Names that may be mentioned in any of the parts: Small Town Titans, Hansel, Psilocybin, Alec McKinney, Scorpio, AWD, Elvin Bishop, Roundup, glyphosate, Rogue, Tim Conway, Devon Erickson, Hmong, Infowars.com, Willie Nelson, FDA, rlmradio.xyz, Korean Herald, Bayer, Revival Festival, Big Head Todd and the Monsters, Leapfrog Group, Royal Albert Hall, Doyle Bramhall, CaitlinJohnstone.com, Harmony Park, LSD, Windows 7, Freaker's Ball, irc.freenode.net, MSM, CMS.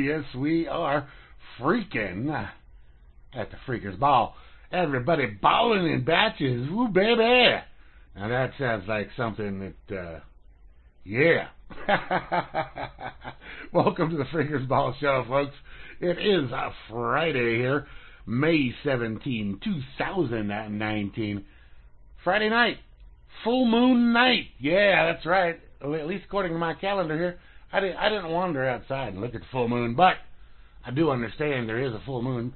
yes, we are freaking at the Freaker's Ball. Everybody balling in batches. Woo, baby. Now that sounds like something that, yeah. Welcome to the Freaker's Ball Show, folks. It is a Friday here, May 17, 2019. Friday night. Full moon night. Yeah, that's right. At least according to my calendar here. I didn't wander outside and look at the full moon, but I do understand there is a full moon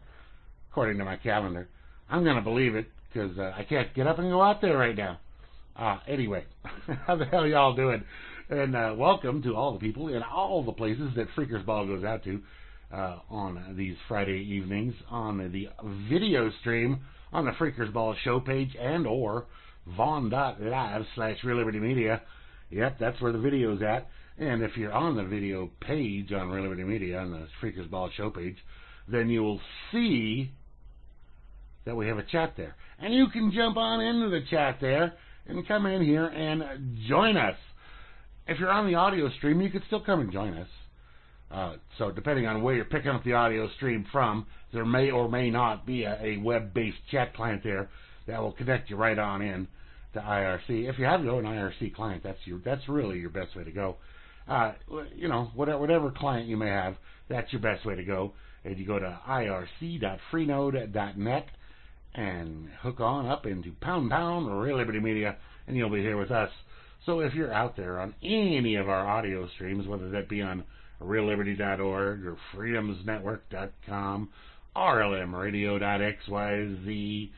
according to my calendar. I'm going to believe it because I can't get up and go out there right now. Anyway, how the hell y'all doing? And welcome to all the people in all the places that Freaker's Ball goes out to on these Friday evenings on the video stream on the Freaker's Ball show page and or Vaughn.live/Real Liberty Media. Yep, that's where the video's at. And if you're on the video page on Real Liberty Media, on the Freaker's Ball show page, then you will see that we have a chat there. And you can jump on into the chat there and come in here and join us. If you're on the audio stream, you can still come and join us. So depending on where you're picking up the audio stream from, there may or may not be a web-based chat client there that will connect you right on in to IRC. If you have your own IRC client, that's really your best way to go. You know, whatever client you may have, that's your best way to go. And you go to irc.freenode.net and hook on up into # Real Liberty Media, and you'll be here with us. So if you're out there on any of our audio streams, whether that be on realliberty.org or freedomsnetwork.com, rlmradio.xyz,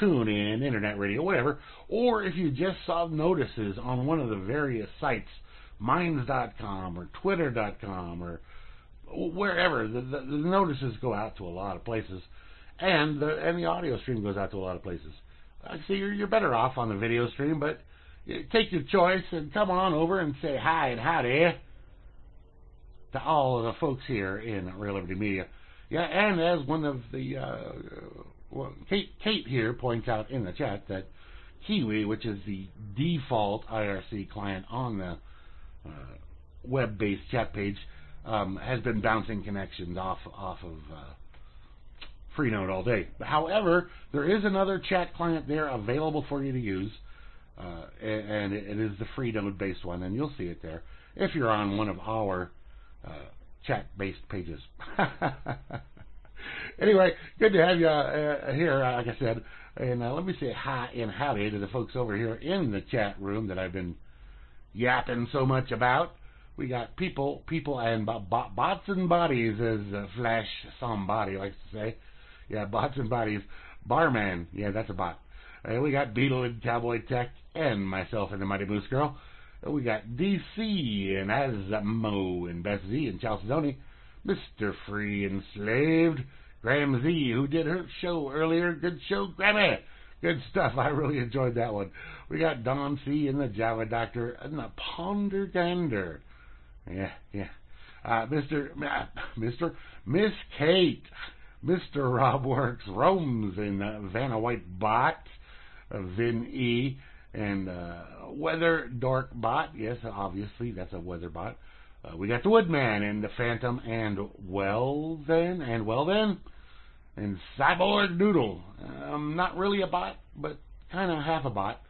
TuneIn, Internet Radio, whatever, or if you just saw notices on one of the various sites, Minds.com or Twitter.com or wherever, the notices go out to a lot of places, and the audio stream goes out to a lot of places. So you're better off on the video stream, but take your choice and come on over and say hi and howdy to all of the folks here in Real Liberty Media. Yeah, and as one of the well, Kate here points out in the chat that Kiwi, which is the default IRC client on the web-based chat page, has been bouncing connections off of Freenode all day. However, there is another chat client there available for you to use, and it is the Freenode-based one, and you'll see it there if you're on one of our chat-based pages. Anyway, good to have you here, like I said. And let me say hi and howdy to the folks over here in the chat room that I've been yapping so much about. We got people, and bots and bodies, as Flash somebody likes to say. Yeah, bots and bodies. Barman, yeah, that's a bot. We got Beetle and Cowboy Tech and myself and the Mighty Moose Girl. We got DC and Azmo and Beth Z and Chalcedony. Mr. Free Enslaved, Graham Z, who did her show earlier. Good show, Grammy. Good stuff. I really enjoyed that one. We got Don C and the Java Doctor and the Ponder Gander. Yeah. Miss Kate, Mr. Rob Works, Rome's in Vanna White Bot, Vin E, and Weather Dork Bot. Yes, obviously, that's a weather bot. We got the Woodman and the Phantom and Well Then and Cyborg Doodle. Not really a bot, but kind of half a bot.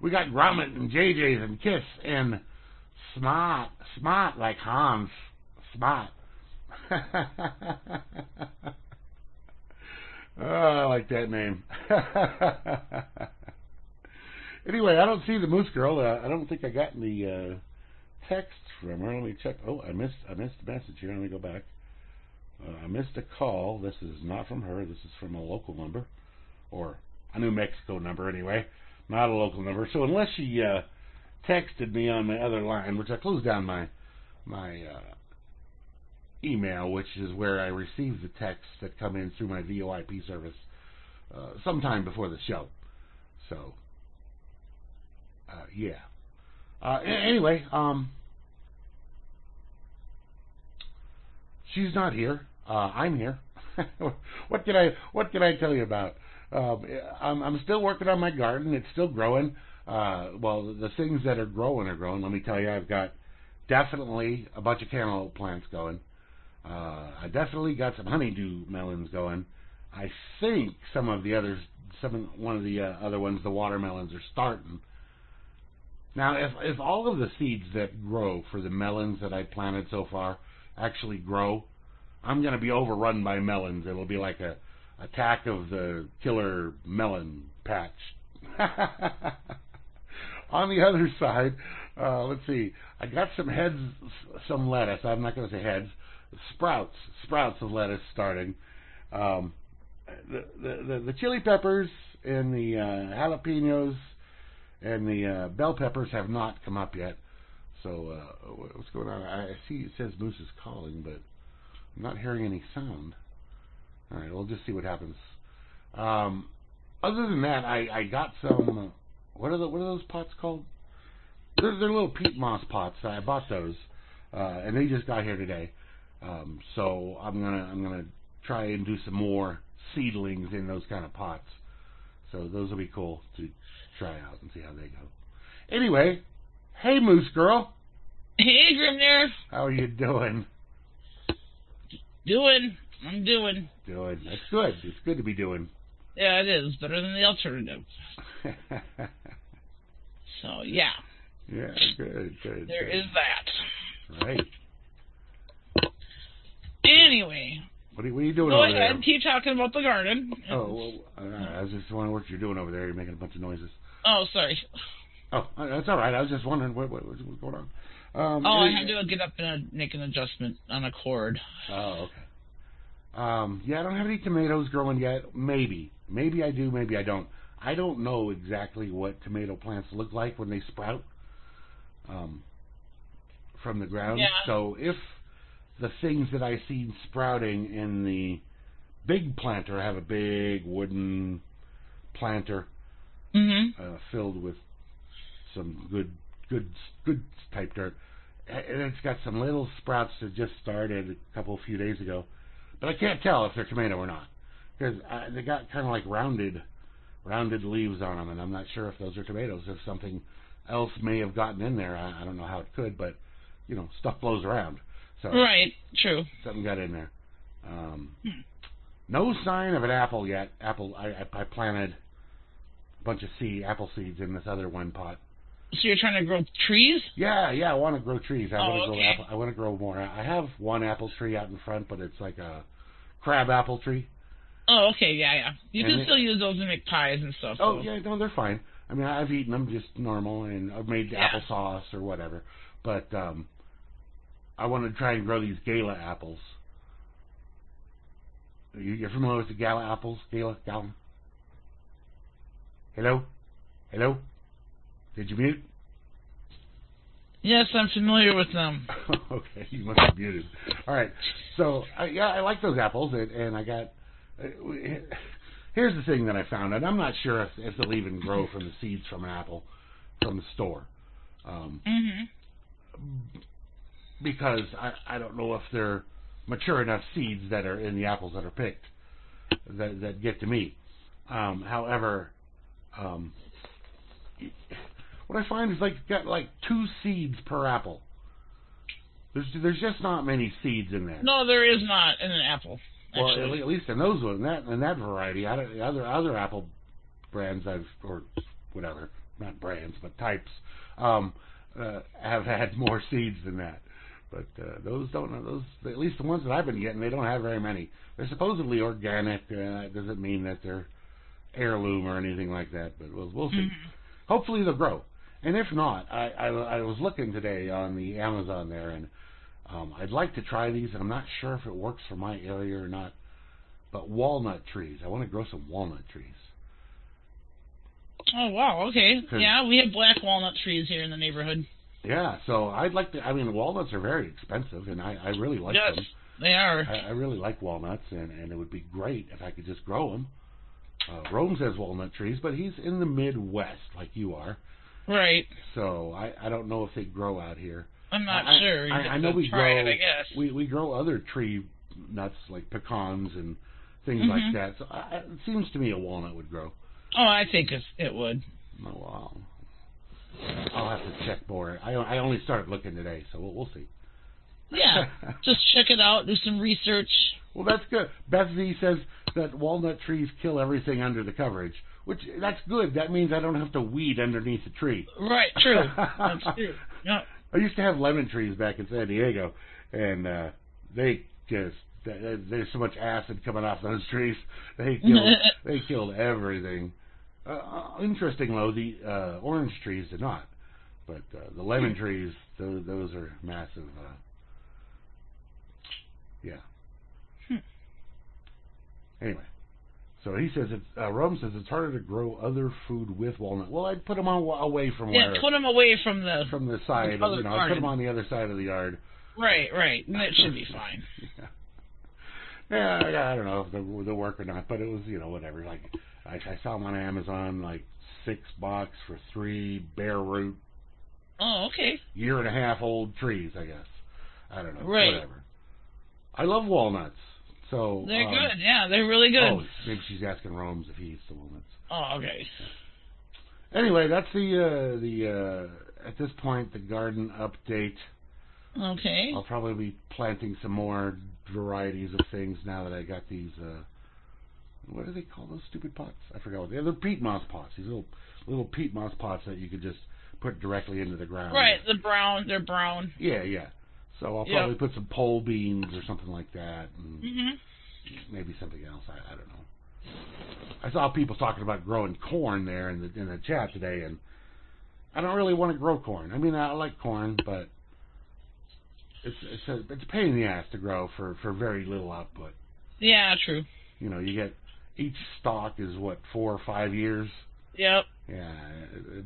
We got Gromit and JJ's and Kiss and Smart like Hans. Smart. Oh, I like that name. Anyway, I don't see the Moose Girl. I don't think I got any text from her. Let me check. Oh, I missed a message here. Let me go back. I missed a call. This is not from her. This is from a local number, or a New Mexico number anyway, not a local number. So unless she texted me on my other line, which I closed down my email, which is where I receive the texts that come in through my VoIP service sometime before the show. So, yeah. Anyway, she's not here. I'm here. What can I tell you about? I'm still working on my garden. It's still growing. Well, the things that are growing are growing. Let me tell you, I've got definitely a bunch of cantaloupe plants going. I definitely got some honeydew melons going. I think some of the others, one of the other ones, the watermelons are starting. Now, if all of the seeds that grow for the melons that I planted so far actually grow, I'm going to be overrun by melons. It'll be like a attack of the killer melon patch. On the other side, let's see, I got some heads, some lettuce. I'm not going to say heads. Sprouts of lettuce starting. The chili peppers and the jalapenos and the bell peppers have not come up yet. So what's going on? I see it says Moose is calling, but I'm not hearing any sound. All right, we'll just see what happens. Other than that, I got some. What are those pots called? They're little peat moss pots. I bought those, and they just got here today. So I'm gonna try and do some more seedlings in those kind of pots. So those will be cool to try out and see how they go. Anyway, hey Moose Girl. Hey Grimner. How are you doing? I'm doing. Doing. That's good. It's good to be doing. Yeah, it is. Better than the alternative. So, yeah. Yeah, good. There is that. Right. Anyway. What are you doing over there? Go ahead. Keep talking about the garden. Oh, well, I was just wondering what you're doing over there. You're making a bunch of noises. Oh, sorry. Oh, that's all right. I was just wondering what was going on. I had to get up and make an adjustment on a cord. Oh, okay. Yeah, I don't have any tomatoes growing yet. Maybe I do, maybe I don't. I don't know exactly what tomato plants look like when they sprout from the ground. Yeah. So if the things that I see sprouting in the big planter, I have a big wooden planter filled with some good type dirt. And it's got some little sprouts that just started a few days ago. But I can't tell if they're tomato or not, because they got kind of like rounded leaves on them, and I'm not sure if those are tomatoes. If something else may have gotten in there, I don't know how it could, but, you know, stuff blows around. So right, true. Something got in there. No sign of an apple yet. I planted a bunch of apple seeds in this other one pot. So you're trying to grow trees? Yeah, I want to grow trees. I want to grow more. I have one apple tree out in front, but it's like a crab apple tree. Oh, okay, yeah. You can still use those to make pies and stuff. Oh, so. Yeah, no, they're fine. I mean, I've eaten them just normal, and I've made applesauce or whatever. But I want to try and grow these Gala apples. You're familiar with the Gala apples? Gala? Hello? Did you mute? Yes, I'm familiar with them. Okay, you must have muted. All right. So, I like those apples, and I got... here's the thing that I found, and I'm not sure if they'll even grow from the seeds from an apple from the store. Because I don't know if they're mature enough seeds that are in the apples that are picked that get to me. However... what I find is got two seeds per apple. There's just not many seeds in there. No, there is not in an apple. Actually. Well, at least in those ones, in that variety. Other apple brands types have had more seeds than that. But those don't. Those at least the ones that I've been getting, they don't have very many. They're supposedly organic. That doesn't mean that they're heirloom or anything like that. But we'll see. Hopefully they'll grow, and if not, I was looking today on the Amazon there, and I'd like to try these, and I'm not sure if it works for my area or not, but walnut trees. I want to grow some walnut trees. Oh, wow, okay. Yeah, we have black walnut trees here in the neighborhood. Yeah, so I'd like to, I mean, walnuts are very expensive, and I really like them. Yes, they are. I really like walnuts, and it would be great if I could just grow them. Rome says walnut trees, but he's in the Midwest, like you are. Right. So I don't know if they grow out here. I'm not sure. I know we grow. It, I guess. We grow other tree nuts like pecans and things like that. So it seems to me a walnut would grow. Oh, I think it would. Oh, wow. I'll have to check more. I only started looking today, so we'll see. Yeah, just check it out, do some research. Well, that's good. Beth Z says that walnut trees kill everything under the coverage, which that's good. That means I don't have to weed underneath the tree. Right, true. That's true. Yeah. I used to have lemon trees back in San Diego, and they just there's so much acid coming off those trees. They killed, they killed everything. Interesting though, the orange trees did not, but the lemon trees, those are massive. Yeah. Anyway, so he says, Rome says it's harder to grow other food with walnut. Well, I'd put them away from where? Yeah, put them away from the side. You know, I'd put them on the other side of the yard. Right, right. And that should be fine. Yeah. I don't know if they'll work or not, but it was, you know, whatever. Like, I saw them on Amazon, like $6 for 3 bare root. Oh, okay. Year and a half old trees, I guess. I don't know. Right. Whatever. I love walnuts. So they're good, yeah, they're really good. Oh, maybe she's asking Rome's if he eats the walnuts. Oh, okay. Anyway, that's the at this point the garden update. Okay. I'll probably be planting some more varieties of things now that I got these. What do they call those stupid pots? I forgot what they are. They're peat moss pots. These little peat moss pots that you could just put directly into the ground. Right, the brown. They're brown. Yeah, yeah. So I'll probably put some pole beans or something like that, and maybe something else. I don't know. I saw people talking about growing corn there in the chat today, and I don't really want to grow corn. I mean, I like corn, but it's a pain in the ass to grow for very little output. Yeah, true. You know, you get each stalk is what 4 or 5 years. Yep. Yeah,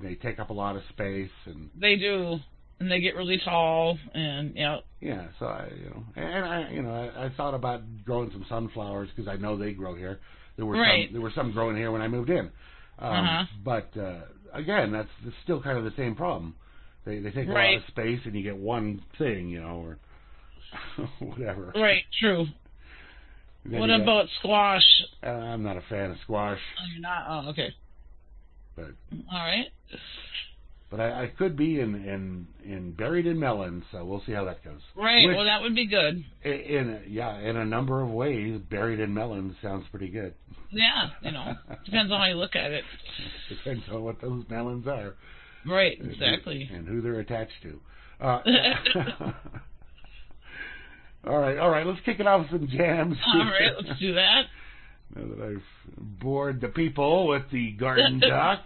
they take up a lot of space, and they do. And they get really tall, and yeah. So I thought about growing some sunflowers because I know they grow here. There were some growing here when I moved in, but again, that's still kind of the same problem. They take a lot of space, and you get one thing, you know, or whatever. Right. True. What about squash? I'm not a fan of squash. Oh, you're not? Oh, okay. But all right. But I could be in buried in melons, so we'll see how that goes. Right. Which, well, that would be good. In a number of ways, buried in melons sounds pretty good. Yeah, you know, depends on how you look at it. Depends on what those melons are. Right. Exactly. And who they're attached to. All right. Let's kick it off with some jams. All right, let's do that. Now that I've bored the people with the garden talk.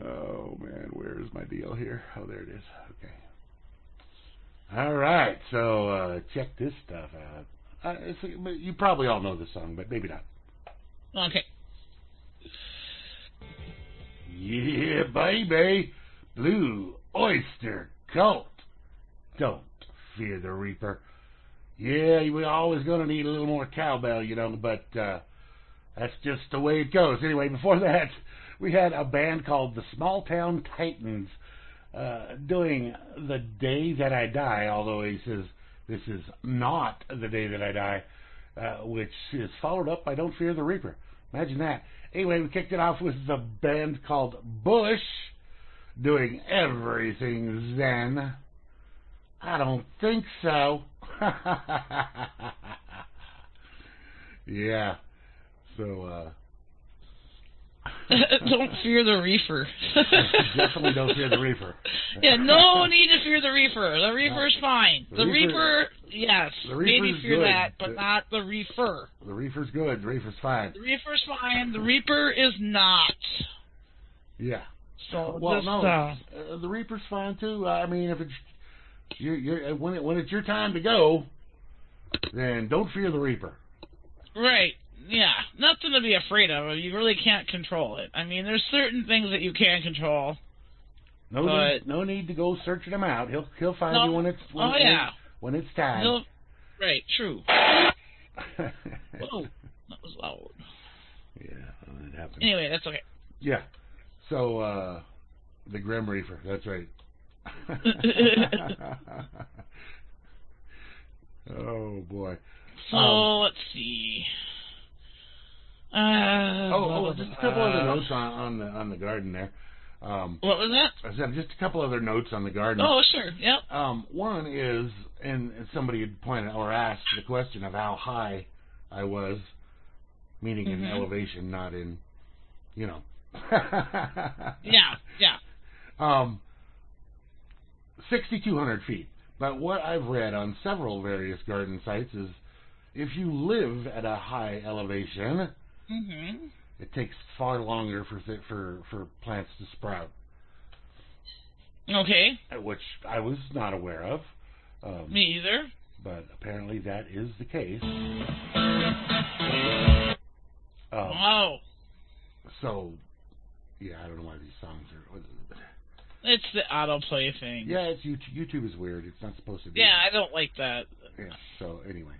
Oh, man, where is my deal here? Oh, there it is. Okay. All right, so check this stuff out. You probably all know this song, but maybe not. Okay. Yeah, baby. Blue Oyster Cult. Don't fear the Reaper. Yeah, we're always going to need a little more cowbell, you know, but that's just the way it goes. Anyway, before that, we had a band called the Small Town Titans doing The Day That I Die, although he says this is not the day that I die, which is followed up by Don't Fear the Reaper. Imagine that. Anyway, we kicked it off with the band called Bush doing Everything Zen. I don't think so. Yeah. So, don't fear the reefer. Definitely don't fear the reefer. Yeah, no need to fear the reefer. The reefer's fine. The reefer, yes, maybe fear that, but not the reefer. The reefer's good. The reefer's fine. The reefer's fine. The reaper is not. Yeah. So the reaper's fine too. I mean, if it's when it's your time to go, then don't fear the reaper. Right. Yeah, nothing to be afraid of. You really can't control it. I mean, there's certain things that you can control. No need to go searching him out. He'll find you when it's time. Right, true. Whoa, that was loud. Yeah, it happened. Anyway, that's okay. Yeah. So the Grim Reaper. That's right. Oh boy. So let's see. Just a couple of the notes on the garden there. What was that? I have just a couple other notes on the garden. Oh, sure, yep. One is, and somebody had pointed or asked the question of how high I was, meaning in elevation, not in, you know. Yeah. 6,200 feet. But what I've read on several various garden sites is if you live at a high elevation, it takes far longer for plants to sprout. Okay. Which I was not aware of. Me either. But apparently that is the case. Wow. So, yeah, I don't know why these songs are... It's the autoplay thing. Yeah, it's YouTube is weird. It's not supposed to be. Yeah, I don't like that. Yeah, so anyway.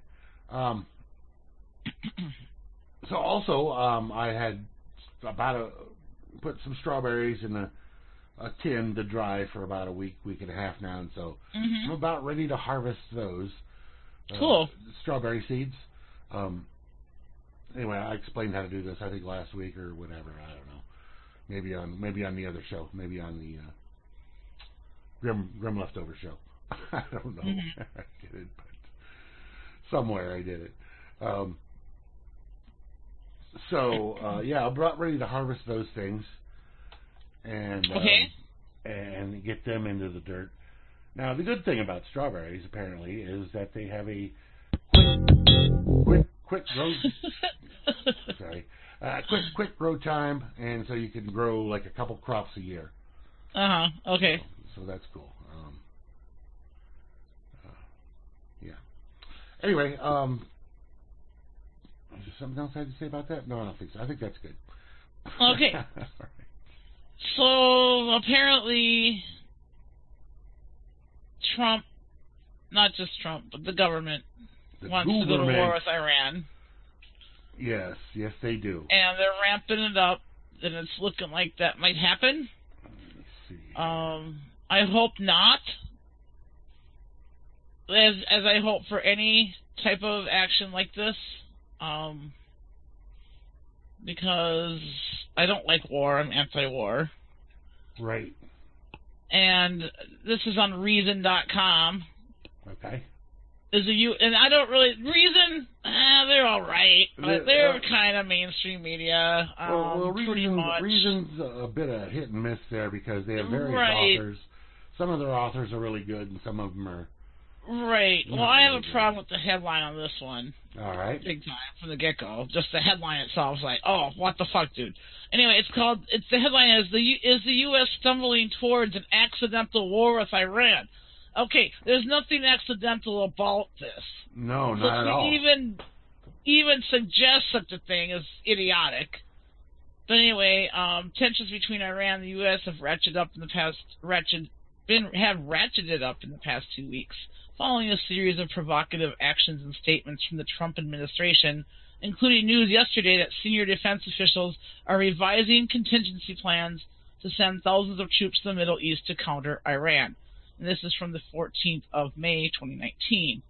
So also, I had put some strawberries in a tin to dry for about a week and a half now, and so I'm about ready to harvest those. Cool. Strawberry seeds. Anyway, I explained how to do this, I think, last week or whatever. I don't know. Maybe on the other show. Maybe on the... Grim Leftover show. I don't know where I did it, but somewhere I did it. Yeah, I'm about ready to harvest those things and get them into the dirt. Now, the good thing about strawberries, apparently, is that they have a quick growth. Sorry. Quick grow time, and so you can grow like a couple crops a year. Okay. So that's cool. Anyway, is there something else I had to say about that? No, I don't think so. I think that's good. Okay. All right. So apparently Trump, not just Trump, but the government wants to go to war with Iran. Yes, they do. And they're ramping it up, and it's looking like that might happen. Let me see. I hope not. As I hope for any type of action like this, because I don't like war. I'm anti-war. Right. And this is on Reason.com. Okay. I don't really Reason. They're all right. But they're kind of mainstream media. Well, Reason's a bit of hit and miss there because they have various authors. Some of their authors are really good, and some of them are. Right. Well, I have a problem with the headline on this one. All right. Big time from the get-go. Just the headline itself is like, oh, what the fuck, dude. Anyway, the headline is the U.S. stumbling towards an accidental war with Iran. Okay, there's nothing accidental about this. No, not at all. Even suggest such a thing is idiotic. But anyway, tensions between Iran and the U.S. have ratcheted up in the past 2 weeks, following a series of provocative actions and statements from the Trump administration, including news yesterday that senior defense officials are revising contingency plans to send thousands of troops to the Middle East to counter Iran. And this is from the 14th of May, 2019.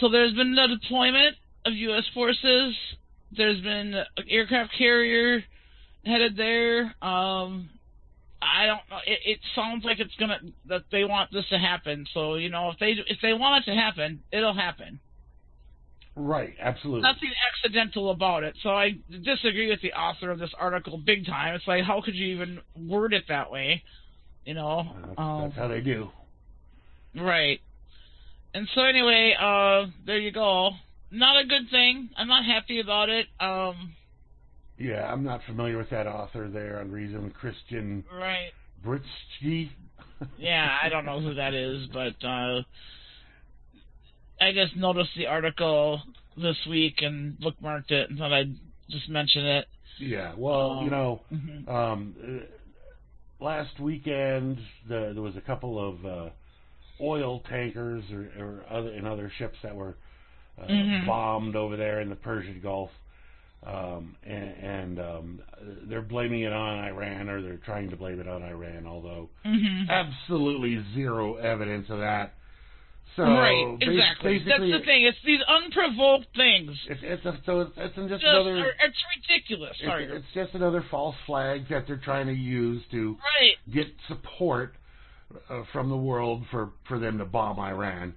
So there's been the deployment of U.S. forces. There's been an aircraft carrier headed there. I don't know. It sounds like it's that they want this to happen. So if they want it to happen, it'll happen. Right. Absolutely. Nothing accidental about it. So I disagree with the author of this article big time. It's like, how could you even word it that way? That's how they do. Right. And so anyway, there you go. Not a good thing. I'm not happy about it. Yeah, I'm not familiar with that author there on Reason, Christian Britsky. Yeah, I don't know who that is, but I just noticed the article this week and bookmarked it and thought I'd just mention it. Yeah, well, last weekend there was a couple of oil tankers and other ships that were bombed over there in the Persian Gulf. They're blaming it on Iran, or they're trying to blame it on Iran, although absolutely zero evidence of that. So right, exactly. That's the thing. It's these unprovoked things. It's ridiculous. It's just another false flag that they're trying to use to get support from the world for them to bomb Iran.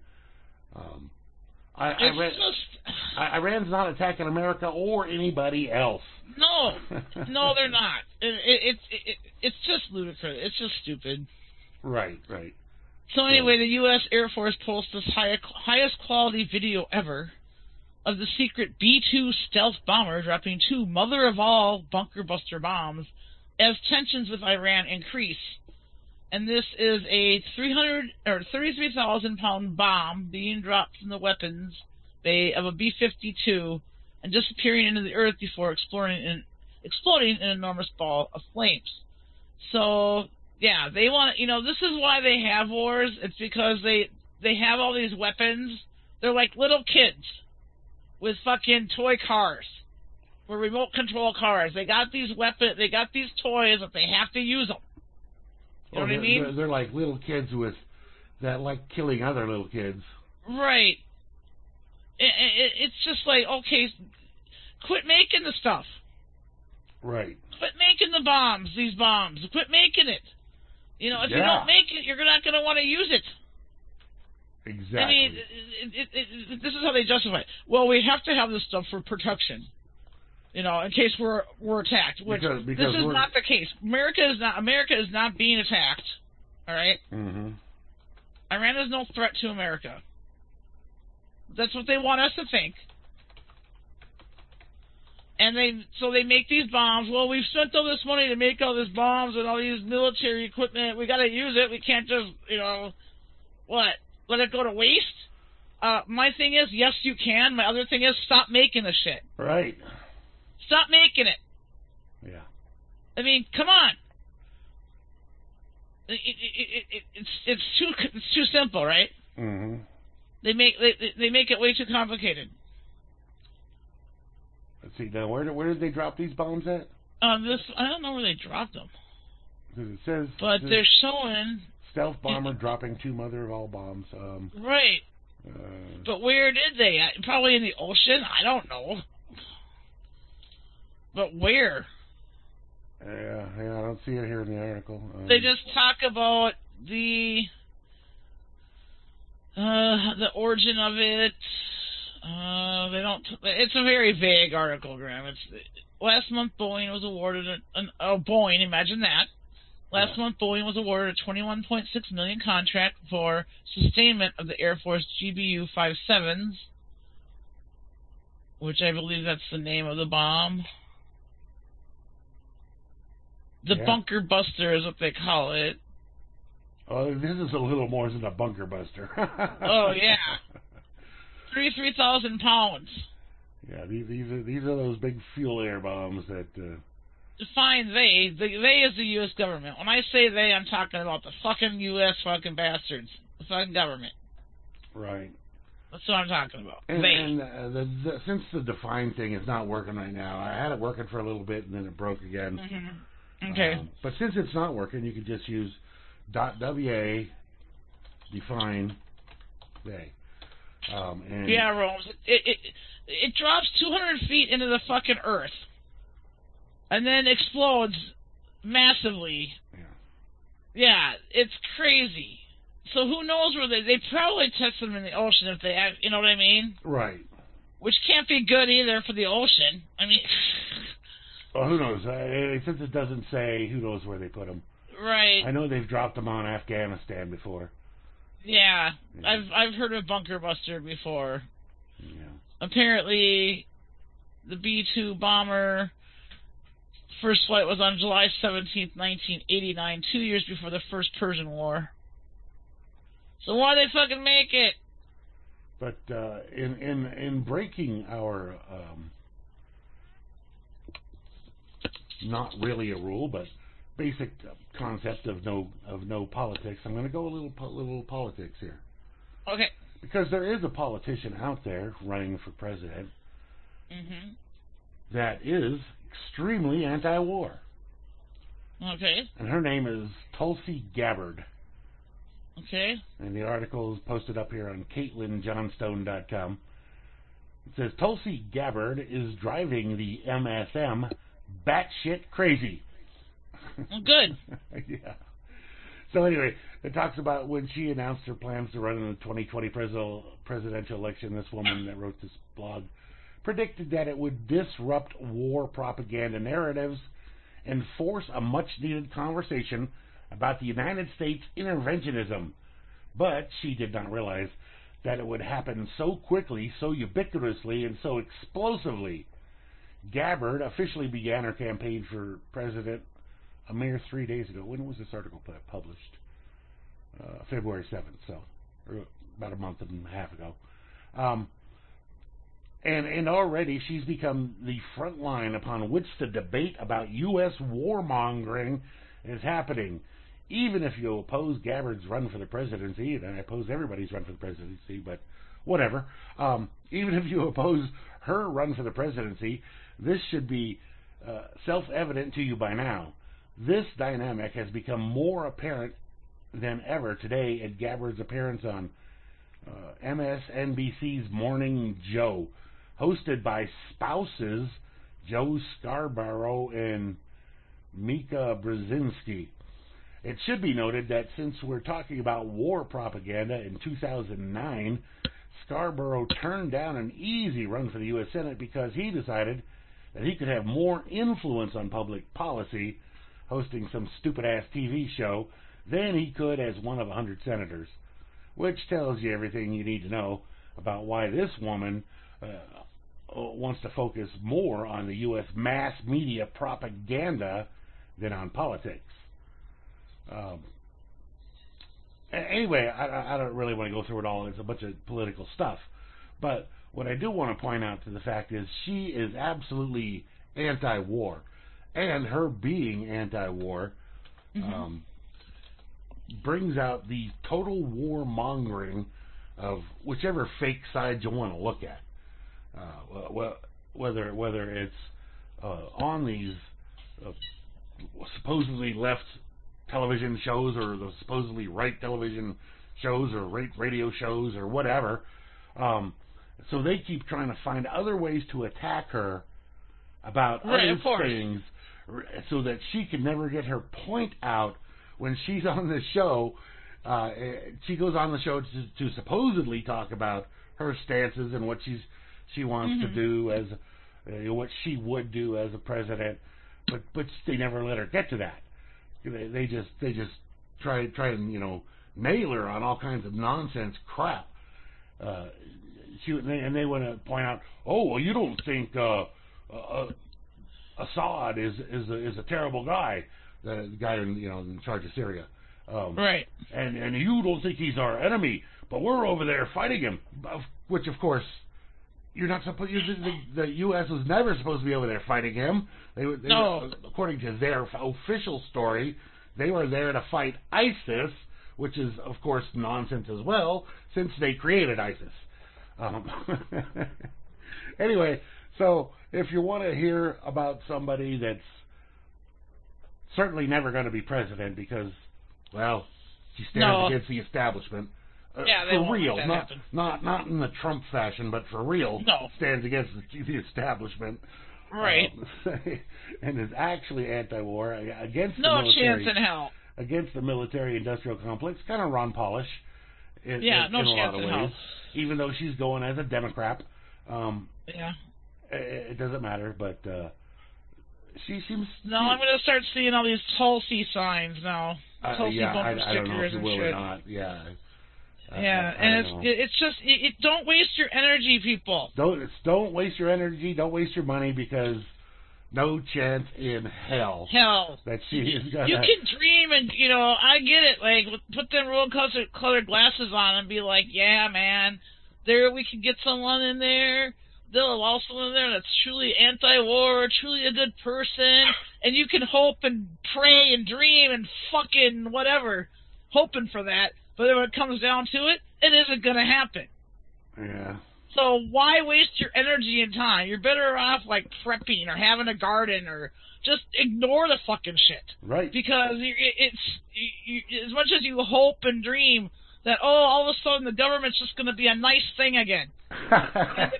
Iran's not attacking America or anybody else. No, no, they're not. It's just ludicrous. It's just stupid. Right, right. So anyway, the U.S. Air Force posts this highest quality video ever of the secret B-2 stealth bomber dropping two mother-of-all bunker buster bombs as tensions with Iran increase. And this is a 33,000-pound bomb being dropped from the weapons bay of a B-52 and disappearing into the earth before exploding in an enormous ball of flames. So yeah, they want to, you know, this is why they have wars. It's because they have all these weapons. They're like little kids with fucking toy cars, or remote control cars. They got these weapons, they got these toys, but they have to use them. You know what I mean? They're like little kids with that like killing other little kids. Right. It's just like, okay, quit making the stuff. Right. Quit making the bombs, these bombs. Quit making it. You know, if you don't make it, you're not going to want to use it. Exactly. I mean, this is how they justify it. Well, we have to have this stuff for protection, you know, in case we're attacked. Which because this is not the case. America is not being attacked. All right. Mm-hmm. Iran is no threat to America. That's what they want us to think. And so they make these bombs. Well, we've spent all this money to make all these bombs and all these military equipment. We got to use it. We can't just, you know, let it go to waste? My thing is, yes, you can. My other thing is, stop making the shit. Right. Stop making it. Yeah. I mean, come on. It's too simple, right? Mm-hmm. They make it way too complicated. Let's see now. Where did they drop these bombs at? I don't know where they dropped them. It says, but they're showing stealth bomber dropping two mother of all bombs. Right. But where did they? Probably in the ocean. I don't know. But where? Yeah, I don't see it here in the article. They just talk about the origin of it. They don't. It's a very vague article, Graham. Last month, Boeing was awarded Boeing. Imagine that. Last month, Boeing was awarded a $21.6 million contract for sustainment of the Air Force GBU-57s, which I believe that's the name of the bomb. The bunker buster is what they call it. Oh, this is a little more than a bunker buster. Oh yeah. 33,000 pounds. Yeah, these are those big fuel air bombs that... Define they. They is the U.S. government. When I say they, I'm talking about the fucking U.S. fucking bastards. The fucking government. Right. That's what I'm talking about. And since the define thing is not working right now, I had it working for a little bit and then it broke again. Mm-hmm. Okay. But since it's not working, you could just use .wa define they. Yeah, Rome's. It drops 200 feet into the fucking earth, and then explodes massively. Yeah, it's crazy. So who knows where they probably test them in the ocean if they have, you know what I mean? Right. Which can't be good either for the ocean. I mean. Well, who knows? Since it doesn't say, who knows where they put them? Right. I know they've dropped them on Afghanistan before. Yeah, I've heard of bunker buster before. Yeah. Apparently, the B-2 bomber first flight was on July 17th, 1989, 2 years before the first Persian War. So why they fucking make it? But in breaking our not really a rule, but basic concept of no politics. I'm going to go a little politics here. Okay. Because there is a politician out there running for president that is extremely anti-war. Okay. And her name is Tulsi Gabbard. Okay. And the article is posted up here on CaitlinJohnstone.com. It says, Tulsi Gabbard is driving the MSM batshit crazy. Good. Yeah. So anyway, it talks about when she announced her plans to run in the 2020 presidential election, this woman that wrote this blog predicted that it would disrupt war propaganda narratives and force a much-needed conversation about the United States interventionism. But she did not realize that it would happen so quickly, so ubiquitously, and so explosively. Gabbard officially began her campaign for president a mere 3 days ago. When was this article published? February 7th, so about a month and a half ago. And already she's become the front line upon which the debate about U.S. warmongering is happening. Even if you oppose Gabbard's run for the presidency, and I oppose everybody's run for the presidency, but whatever. Even if you oppose her run for the presidency, this should be self-evident to you by now. This dynamic has become more apparent than ever today at Gabbard's appearance on MSNBC's Morning Joe, hosted by spouses Joe Scarborough and Mika Brzezinski. It should be noted that since we're talking about war propaganda, in 2009, Scarborough turned down an easy run for the U.S. Senate because he decided that he could have more influence on public policy hosting some stupid-ass TV show than he could as one of 100 senators, which tells you everything you need to know about why this woman wants to focus more on the U.S. mass media propaganda than on politics. Anyway, I don't really want to go through it all. It's a bunch of political stuff. But what I do want to point out to the fact is she is absolutely anti-war. And her being anti-war brings out the total war mongering of whichever fake side you want to look at. Whether it's on these supposedly left television shows or the supposedly right television shows or right radio shows or whatever. So they keep trying to find other ways to attack her about other things, so that she can never get her point out when she's on the show. She goes on the show to supposedly talk about her stances and what she wants to do as what she would do as a president, but they never let her get to that. They just try and nail her on all kinds of nonsense crap. They want to point out, oh well, you don't think Assad is a terrible guy, the guy in charge of Syria, right? And you don't think he's our enemy, but we're over there fighting him. Which of course you're not supposed. The U.S. was never supposed to be over there fighting him. No. According to their official story, they were there to fight ISIS, which is of course nonsense as well, since they created ISIS. Anyway. So if you want to hear about somebody that's certainly never going to be president because, well, she stands against the establishment, for real, not in the Trump fashion, but for real, stands against the establishment, right? And is actually anti-war against the military, chance in hell, against the military-industrial complex, kind of Ron Polish, in a lot of ways. Even though she's going as a Democrat, It doesn't matter, but she seems... I'm going to start seeing all these Tulsi signs now. Tulsi bumper stickers and shit. I don't know if you will or not. It's just don't waste your energy, people. Don't waste your energy. Don't waste your money, because no chance in hell that she is gonna... You can dream, and I get it. Like, put them real colored glasses on and be like, yeah, man, there we could get someone in there. They'll allow someone in there that's truly anti-war, truly a good person, and you can hope and pray and dream and fucking whatever, hoping for that. But when it comes down to it, it isn't going to happen. Yeah. So why waste your energy and time? You're better off, like, prepping or having a garden or just ignore the fucking shit. Right. Because it's as much as you hope and dream that, oh, all of a sudden the government's just going to be a nice thing again. And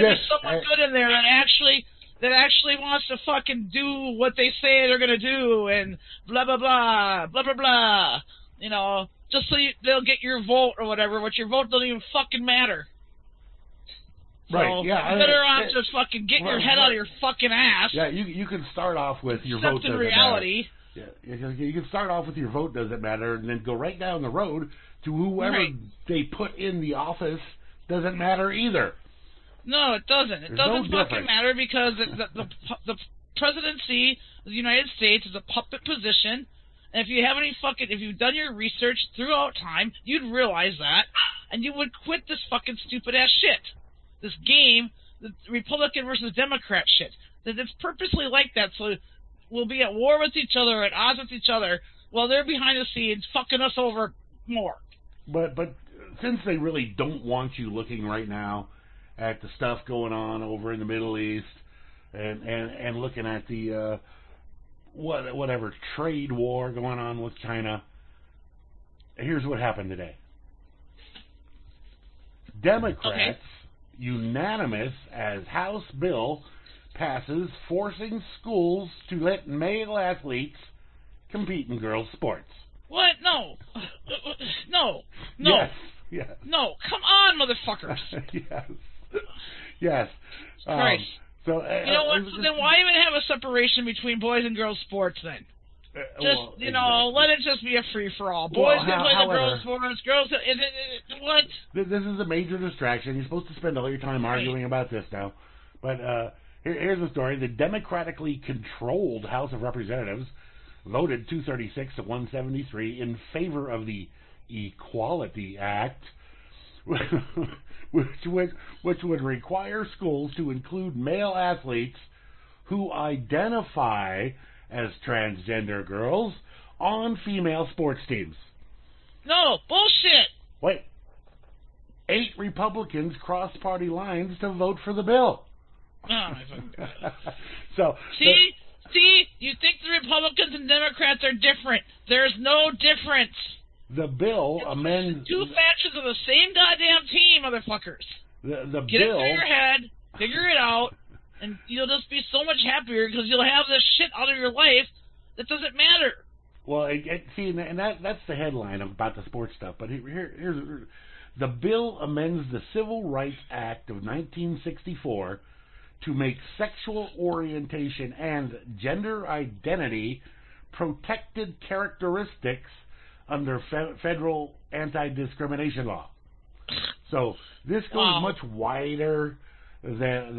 there's someone good in there that actually wants to fucking do what they say they're going to do, and blah, blah, blah, blah, blah, blah, you know, just so they'll get your vote or whatever, but your vote doesn't even fucking matter. Right, so yeah. Better off just fucking getting your head out of your fucking ass. Yeah, you can start off with your vote doesn't matter. Except in reality. Yeah, you can start off with your vote doesn't matter and then go right down the road to whoever they put in the office doesn't matter either. No, it doesn't. It doesn't fucking matter because the presidency of the United States is a puppet position. And if you have any fucking, if you've done your research throughout time, you'd realize that, and you would quit this fucking stupid ass shit. This game, the Republican versus Democrat shit. That it's purposely like that, so we'll be at war with each other, at odds with each other, while they're behind the scenes fucking us over more. But since they really don't want you looking right now at the stuff going on over in the Middle East, and looking at the whatever trade war going on with China, here's what happened today. Democrats. Okay. Unanimous as House bill passes, forcing schools to let male athletes compete in girls' sports. What? No. No. No. Yes. Yes. No. Come on, motherfuckers. Yes. Yes. Christ. You know what? Then why even have a separation between boys and girls' sports then? Exactly. Let it just be a free-for-all. Boys can play the girls' sports, girls... What? This is a major distraction. You're supposed to spend all your time arguing about this now. But here's the story. The democratically controlled House of Representatives voted 236 to 173 in favor of the Equality Act, which would require schools to include male athletes who identify as transgender girls on female sports teams. No, bullshit! Wait. 8 Republicans crossed party lines to vote for the bill. Oh, my fucking God. See? You think the Republicans and Democrats are different. There's no difference. The bill amends... Two factions of the same goddamn team, motherfuckers. Get it through your head, figure it out, and you'll just be so much happier because you'll have this shit out of your life that doesn't matter. Well, that's the headline about the sports stuff. But here's the bill amends the Civil Rights Act of 1964 to make sexual orientation and gender identity protected characteristics under federal anti-discrimination law. So this goes much wider than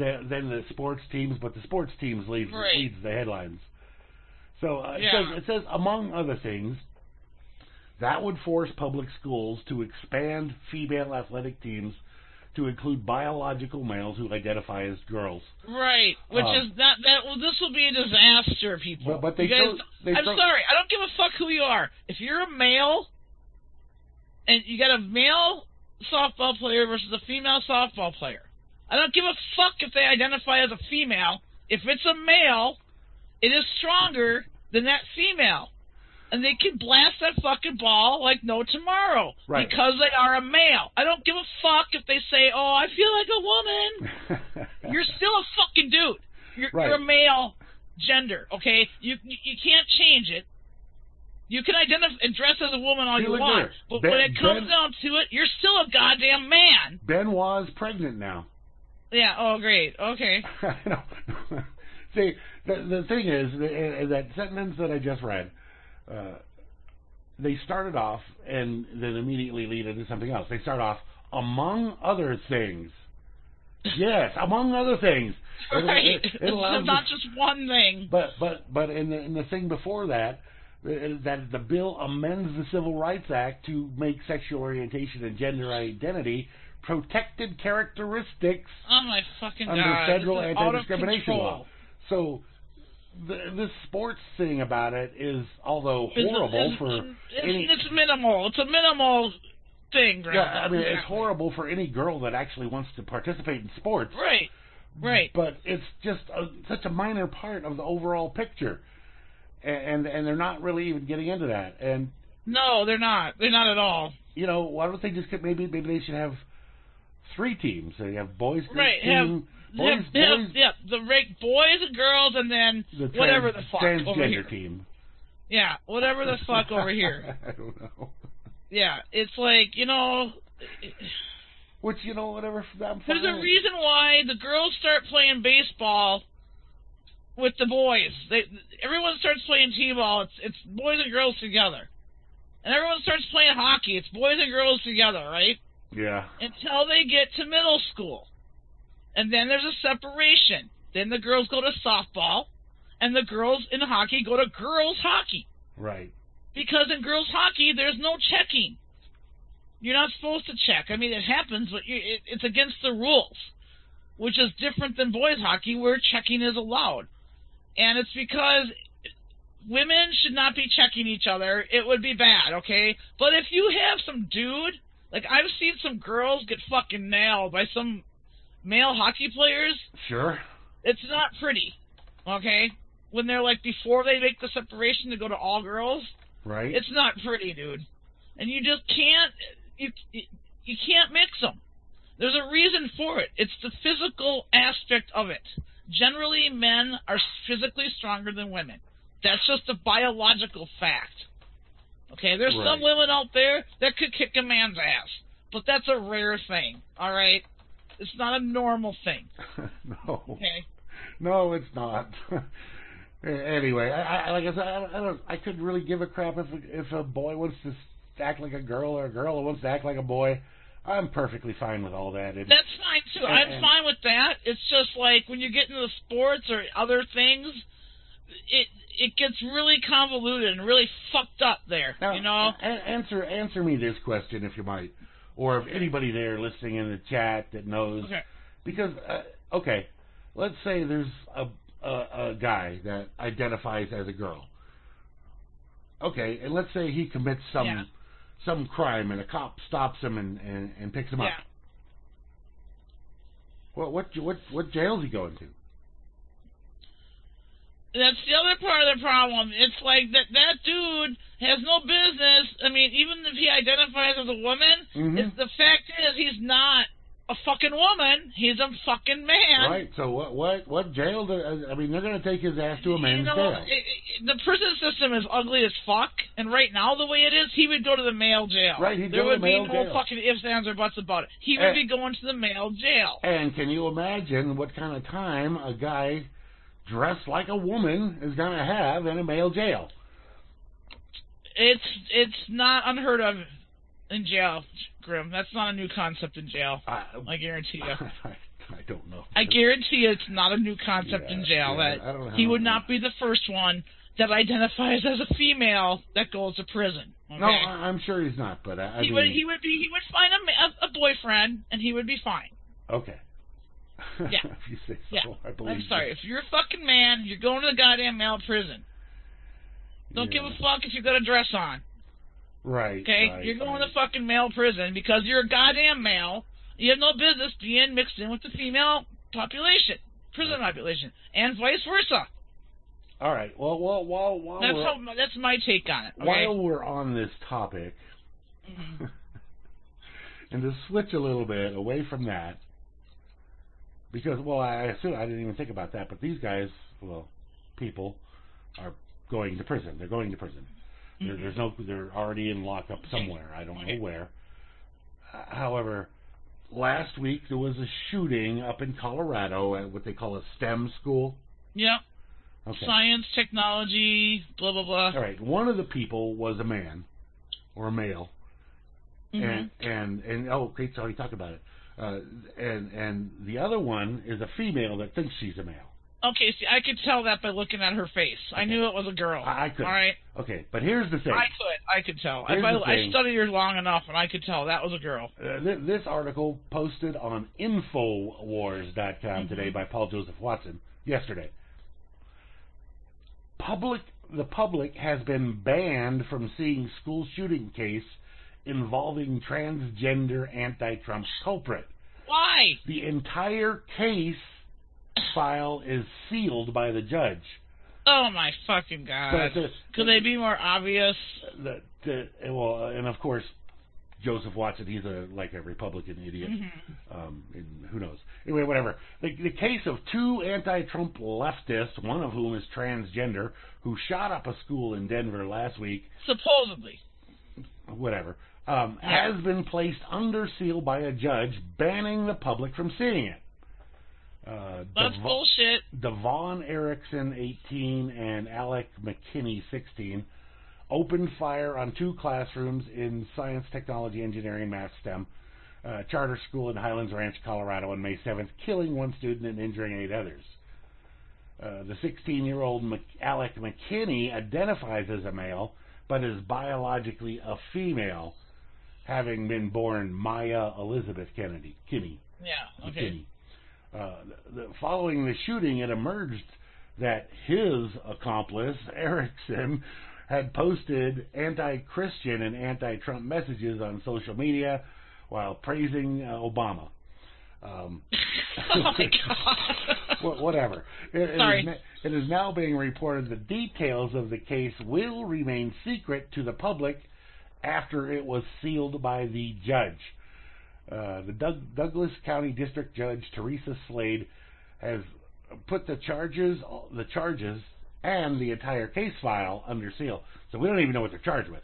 the sports teams, but the sports teams leads the headlines. So it says, among other things, that would force public schools to expand female athletic teams to include biological males who identify as girls. Right, which is not that. Well, this will be a disaster, people. But sorry, I don't give a fuck who you are. If you're a male and you got a male softball player versus a female softball player, I don't give a fuck if they identify as a female. If it's a male, it is stronger than that female. And they can blast that fucking ball like no tomorrow. Right. Because they are a male. I don't give a fuck if they say, oh, I feel like a woman. You're still a fucking dude. You're a male gender, okay? You can't change it. You can identify and dress as a woman all you want, but when it comes down to it, you're still a goddamn man. Benoit's pregnant now. Yeah, oh, great. Okay. I know. See, the thing is, that sentence that I just read, they started off and then immediately lead into something else. They start off, among other things. Yes, among other things. Right. It's not just one thing. But in the thing before that, that the bill amends the Civil Rights Act to make sexual orientation and gender identity protected characteristics under federal anti-discrimination law. So this sports thing about it is, although horrible it's minimal. It's a minimal thing, right? Yeah, I mean, it's horrible for any girl that actually wants to participate in sports. Right, right. But it's just such a minor part of the overall picture. and they're not really even getting into that. And no, they're not. They're not at all. You know, why don't they just get, maybe they should have three teams. They have boys, right? Boys and girls, and then the whatever the fuck over here. Team. Yeah, whatever the fuck over here. I don't know. Yeah, it's like, you know. Which, you know, whatever. There's a reason why the girls start playing baseball with the boys. Everyone starts playing t-ball. It's boys and girls together. And everyone starts playing hockey. It's boys and girls together, right? Yeah. Until they get to middle school. And then there's a separation. Then the girls go to softball, and the girls in hockey go to girls hockey. Right. Because in girls hockey, there's no checking. You're not supposed to check. I mean, it happens, but it's against the rules, which is different than boys hockey, where checking is allowed. And it's because women should not be checking each other. It would be bad, okay? But if you have some dude, like I've seen some girls get fucking nailed by some male hockey players. Sure. It's not pretty, okay? When they're like, before they make the separation to go to all girls. Right. It's not pretty, dude. And you just can't, you can't mix them. There's a reason for it. It's the physical aspect of it. Generally, men are physically stronger than women. That's just a biological fact. Okay, there's some women out there that could kick a man's ass, but that's a rare thing, all right? It's not a normal thing. No. Okay? No, it's not. Anyway, I couldn't really give a crap if a boy wants to act like a girl or a girl wants to act like a boy. I'm perfectly fine with all that. That's fine, too. I'm fine with that. It's just like when you get into sports or other things, it gets really convoluted and really fucked up there, now, you know? Answer me this question, if you might, or if anybody there listening in the chat that knows. Okay. Because, okay, let's say there's a guy that identifies as a girl. Okay, and let's say he commits some crime, and a cop stops him and picks him up. Well, what jail is he going to? That's the other part of the problem. It's like that dude has no business. I mean, even if he identifies as a woman, the fact is he's not a fucking woman. He's a fucking man. Right. So what jail? I mean, they're going to take his ass to a man's jail. The prison system is ugly as fuck, and right now the way it is, he would go to the male jail. Right. There would be no fucking ifs, ands, or buts about it. He would be going to the male jail. And can you imagine what kind of time a guy dressed like a woman is going to have in a male jail? It's not unheard of in jail, Grim. That's not a new concept in jail. I guarantee you. I don't know. I guarantee you it's not a new concept in jail. Yeah, that I don't know. He would not be the first one that identifies as a female that goes to prison. Okay? No, I'm sure he's not. But he would find a boyfriend, and he would be fine. Okay. Yeah. If you say so, I believe I'm sorry. If you're a fucking man, you're going to the goddamn male prison. Don't give a fuck if you got a dress on. Right. Okay? Right, you're going to fucking male prison because you're a goddamn male. You have no business being mixed in with the female population, prison population, and vice versa. All right. Well, while that's my take on it. Okay? While we're on this topic, and to switch a little bit away from that, because, well, I didn't even think about that, but these guys, people, are going to prison. They're going to prison. They're already in lockup somewhere. I don't know where. However, last week there was a shooting up in Colorado at what they call a STEM school. Yeah. Okay. Science, technology, blah, blah, blah. All right. One of the people was a man, or a male. And oh, great, so he talked about it. And the other one is a female that thinks she's a male. Okay, see, I could tell that by looking at her face. Okay. I knew it was a girl. I could. All right. Okay, but here's the thing. I could tell. I studied her long enough, and I could tell that was a girl. This article posted on Infowars.com today by Paul Joseph Watson yesterday. The public has been banned from seeing school shooting case involving transgender anti-Trump culprit. Why? The entire case file is sealed by the judge. Oh my fucking god! Could they be more obvious? Well, and of course, Joseph Watson. He's like a Republican idiot. Mm-hmm. And who knows? Anyway, whatever. The case of two anti-Trump leftists, one of whom is transgender, who shot up a school in Denver last week, supposedly. Whatever. Has been placed under seal by a judge, banning the public from seeing it. That's bullshit. Devon Erickson, 18, and Alec McKinney, 16, opened fire on two classrooms in Science, Technology, Engineering, Math, STEM, charter school in Highlands Ranch, Colorado on May 7th, killing one student and injuring 8 others. The 16-year-old Alec McKinney identifies as a male, but is biologically a female, having been born Maya Elizabeth Kennedy. Kinney. Yeah, okay. Kinney. Following the shooting, it emerged that his accomplice, Erickson, had posted anti-Christian and anti-Trump messages on social media while praising Obama. Oh, my God. Whatever. It is now being reported the details of the case will remain secret to the public after it was sealed by the judge. The Douglas County District Judge Teresa Slade has put the charges, and the entire case file under seal. So we don't even know what they're charged with.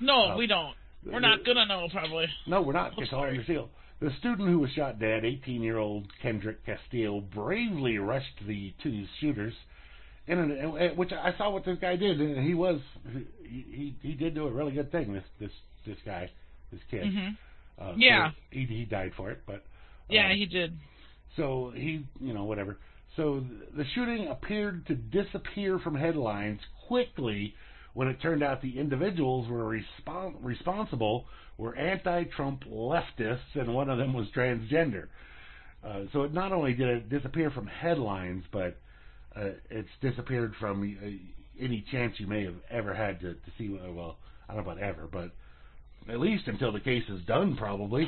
No, we don't. We're not gonna know probably. No, we're not. It's all under seal. The student who was shot dead, 18-year-old Kendrick Castillo, bravely rushed the two shooters, and which I saw what this guy did, and he did do a really good thing. This guy, this kid. Mm-hmm. Yeah, he died for it, but yeah, he did. So he, whatever. So the shooting appeared to disappear from headlines quickly when it turned out the individuals were responsible were anti-Trump leftists, and one of them was transgender. So it not only did it disappear from headlines, but it's disappeared from any chance you may have ever had to see. Well, I don't know about ever, but. At least until the case is done, probably.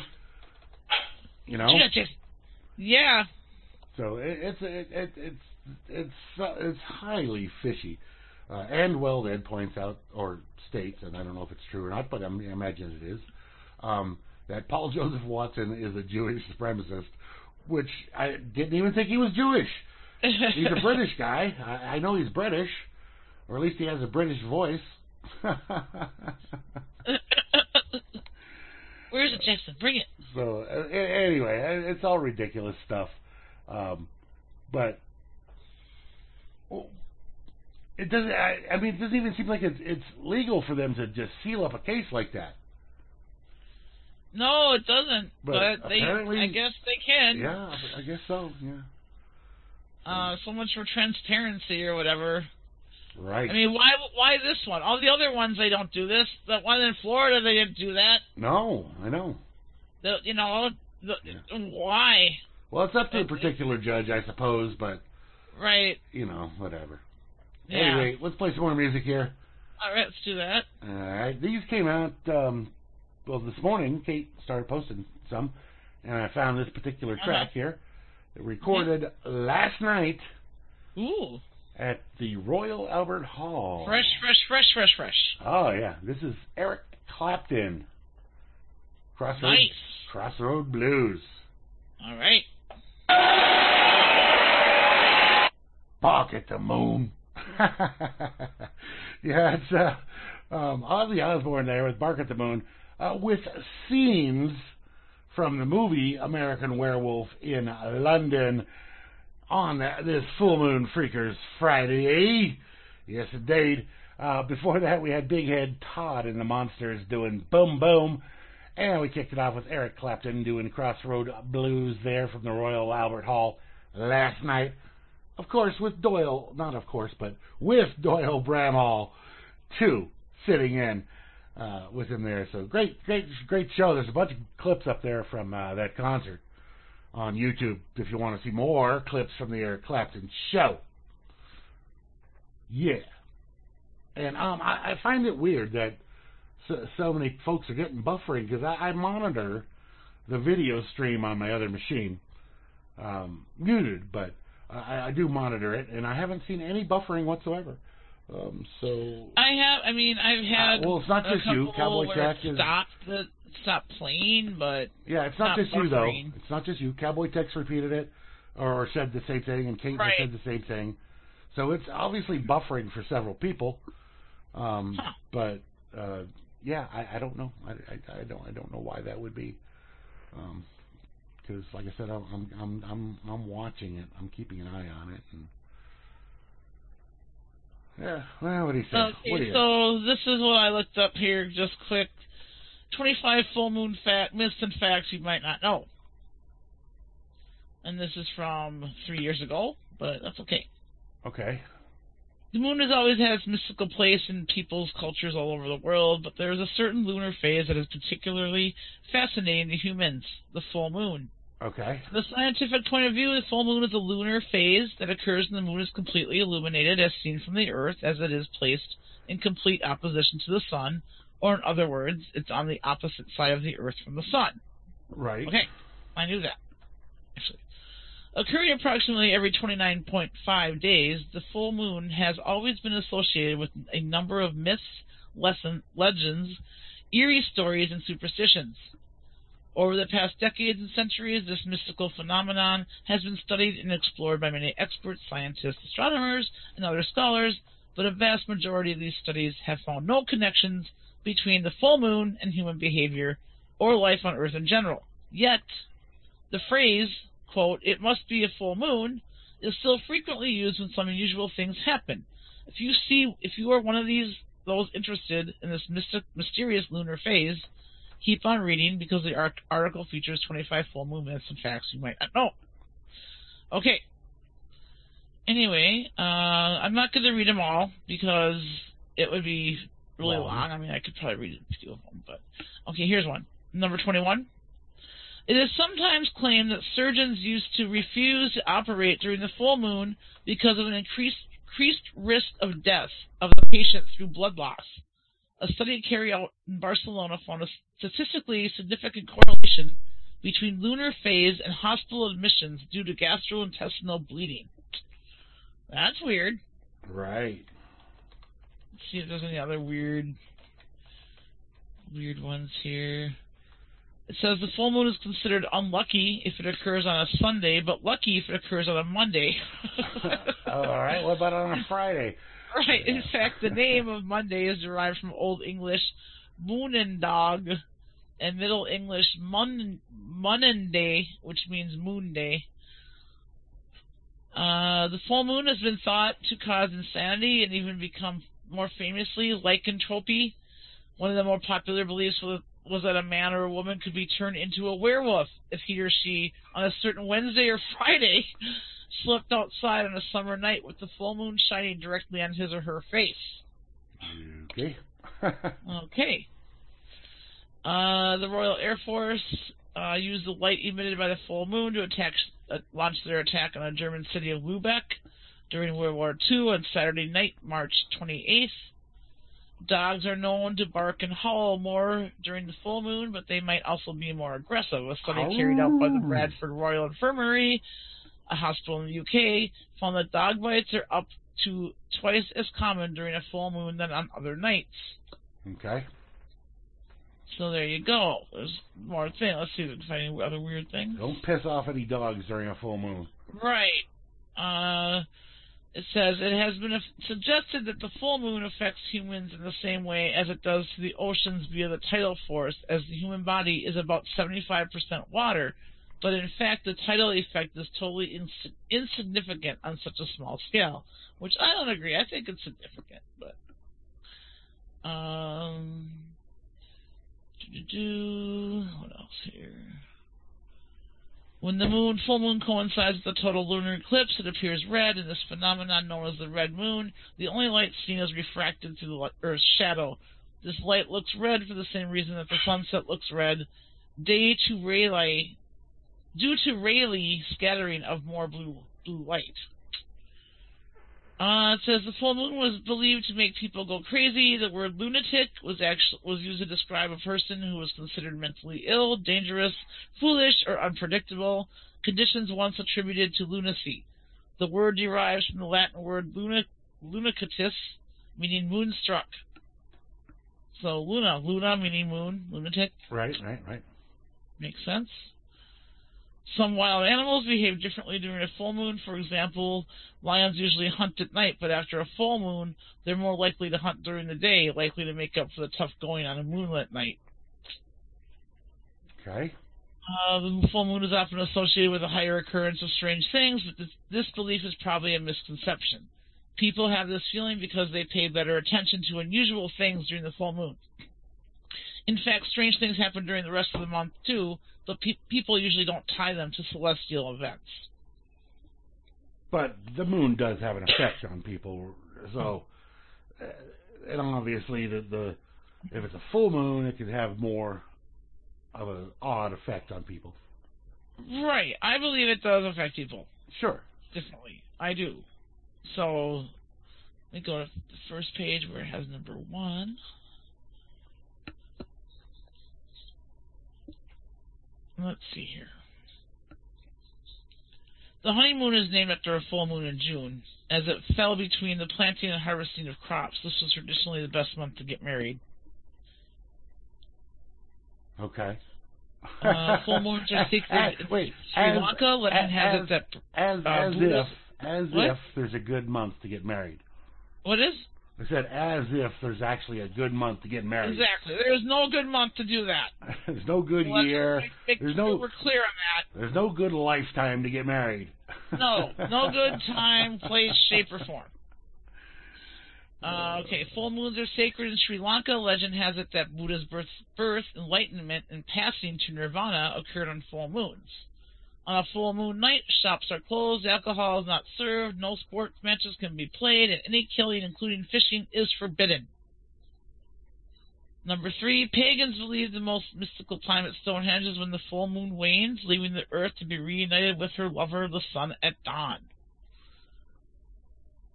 Yeah. So it's highly fishy, and Wellhead points out or states, and I don't know if it's true or not, but I imagine it is, that Paul Joseph Watson is a Jewish supremacist, which I didn't even think he was Jewish. He's a British guy. I know he's British, or at least he has a British voice. Where's it, Jackson? Bring it. So, anyway, it's all ridiculous stuff. But it doesn't, it doesn't even seem like it's legal for them to just seal up a case like that. No, it doesn't. But I guess they can. Yeah, I guess so, yeah. So much for transparency or whatever. Right. I mean, why this one? All the other ones, they don't do this. That one in Florida, they didn't do that. No, I know. Why? Well, it's up to a particular judge, I suppose, but... Right. Whatever. Yeah. Anyway, let's play some more music here. All right, let's do that. All right. These came out, this morning. Kate started posting some, and I found this particular track here. It recorded last night. Ooh. At the Royal Albert Hall. Fresh. Oh, yeah. This is Eric Clapton. Nice. Crossroad Blues. All right. Pocket the moon. Yeah, it's Ozzy Osbourne there with Bark at the Moon, with scenes from the movie American Werewolf in London. On this Full Moon Freakers Friday. Yes, indeed. Before that, we had Big Head Todd and the Monsters doing Boom Boom. And we kicked it off with Eric Clapton doing Crossroad Blues there from the Royal Albert Hall last night. Of course, with Doyle, not of course, but with Doyle Bramhall, too, sitting in with him there. So great show. There's a bunch of clips up there from that concert. On YouTube, if you want to see more clips from the Eric Clapton show. Yeah. And I find it weird that so many folks are getting buffering, because I monitor the video stream on my other machine. Muted, but I do monitor it, and I haven't seen any buffering whatsoever. So I have. I mean, I've had. Well, it's not just you. Cowboy Tech is stopped playing, but yeah, it's not just you though. It's not just you. Cowboy Tech's repeated it, or said the same thing, and Kate said the same thing. So it's obviously buffering for several people. But yeah, I don't know. I don't know why that would be. Because like I said, I'm watching it. I'm keeping an eye on it. And, yeah, well, what do you say? Okay, so this is what I looked up here, just quick. 25 full moon myths and facts you might not know. And this is from 3 years ago, but that's okay. Okay. The moon has always had its mystical place in people's cultures all over the world, but there is a certain lunar phase that is particularly fascinating to humans, the full moon. Okay. From the scientific point of view, the full moon is a lunar phase that occurs when the moon is completely illuminated as seen from the Earth, as it is placed in complete opposition to the sun, or in other words, it's on the opposite side of the Earth from the sun. Right. Okay. I knew that, actually. Occurring approximately every 29.5 days, the full moon has always been associated with a number of myths, legends, eerie stories, and superstitions. Over the past decades and centuries, this mystical phenomenon has been studied and explored by many experts, scientists, astronomers, and other scholars, but a vast majority of these studies have found no connections between the full moon and human behavior or life on Earth in general. Yet, the phrase, quote, "it must be a full moon," is still frequently used when some unusual things happen. If you are one of those interested in this mysterious lunar phase, keep on reading, because the article features 25 full moon myths and facts you might not know. Okay. Anyway, I'm not going to read them all because it would be really long. I mean, I could probably read a few of them, but okay, here's one. Number 21. It is sometimes claimed that surgeons used to refuse to operate during the full moon because of an increased risk of death of the patient through blood loss. A study carried out in Barcelona found a statistically significant correlation between lunar phase and hospital admissions due to gastrointestinal bleeding. That's weird. Right. Let's see if there's any other weird ones here. It says the full moon is considered unlucky if it occurs on a Sunday, but lucky if it occurs on a Monday. All right. What about on a Friday? Right. In fact, the name of Monday is derived from Old English "moonendag" and Middle English "munenday," which means moon day. The full moon has been thought to cause insanity and even become more famously lycanthropy. One of the more popular beliefs was that a man or a woman could be turned into a werewolf if he or she, on a certain Wednesday or Friday, slept outside on a summer night with the full moon shining directly on his or her face. Okay. Okay. The Royal Air Force used the light emitted by the full moon to launch their attack on the German city of Lübeck during World War II on Saturday night, March 28th. Dogs are known to bark and howl more during the full moon, but they might also be more aggressive. A study carried out by the Bradford Royal Infirmary, a hospital in the UK, found that dog bites are up to twice as common during a full moon than on other nights. Okay. So there you go. There's more things. Let's see if we can find any other weird things. Don't piss off any dogs during a full moon. Right. It says it has been suggested that the full moon affects humans in the same way as it does to the oceans via the tidal force, as the human body is about 75% water. But in fact, the tidal effect is totally insignificant on such a small scale, which I don't agree. I think it's significant, but what else here? When the full moon coincides with the total lunar eclipse, it appears red. In this phenomenon known as the red moon, the only light seen is refracted through the Earth's shadow. This light looks red for the same reason that the sunset looks red. Due to Rayleigh scattering of more blue light. It says the full moon was believed to make people go crazy. The word lunatic was used to describe a person who was considered mentally ill, dangerous, foolish, or unpredictable, conditions once attributed to lunacy. The word derives from the Latin word "lunaticus," meaning moonstruck. So luna meaning moon, lunatic. Right. Makes sense. Some wild animals behave differently during a full moon. For example, lions usually hunt at night, but after a full moon, they're more likely to hunt during the day, likely to make up for the tough going on a moonlit night. Okay. The full moon is often associated with a higher occurrence of strange things, but this belief is probably a misconception. People have this feeling because they pay better attention to unusual things during the full moon. In fact, strange things happen during the rest of the month, too, but people usually don't tie them to celestial events. But the moon does have an effect on people, so... and obviously, if it's a full moon, it could have more of an odd effect on people. Right. I believe it does affect people. Sure. Definitely. I do. So, let me go to the first page where it has number 1. Let's see here. The honeymoon is named after a full moon in June, as it fell between the planting and harvesting of crops. This was traditionally the best month to get married. Okay. Full moons are sacred in Sri Lanka. As if there's a good month to get married. What is? I said, as if there's actually a good month to get married. Exactly. There's no good month to do that. There's no good year. We're clear on that. There's no good lifetime to get married. No. No good time, place, shape, or form. Okay. Full moons are sacred in Sri Lanka. Legend has it that Buddha's birth, enlightenment, and passing to nirvana occurred on full moons. On a full moon night, shops are closed, alcohol is not served, no sports matches can be played, and any killing, including fishing, is forbidden. Number 3, pagans believe the most mystical time at Stonehenge is when the full moon wanes, leaving the earth to be reunited with her lover, the sun, at dawn.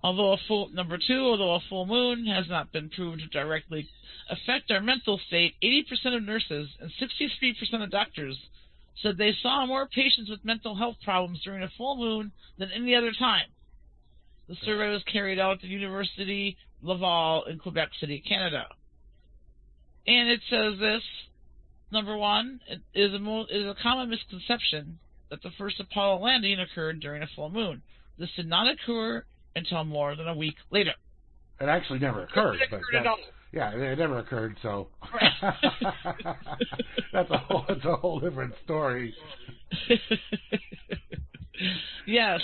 Number two, although a full moon has not been proved to directly affect our mental state, 80% of nurses and 63% of doctors said they saw more patients with mental health problems during a full moon than any other time. The survey was carried out at the University Laval in Quebec City, Canada. And it says this, number 1, it is a common misconception that the first Apollo landing occurred during a full moon. This did not occur until more than a week later. It actually never occurred. Yeah, it never occurred, so right. that's a whole different story. Yes.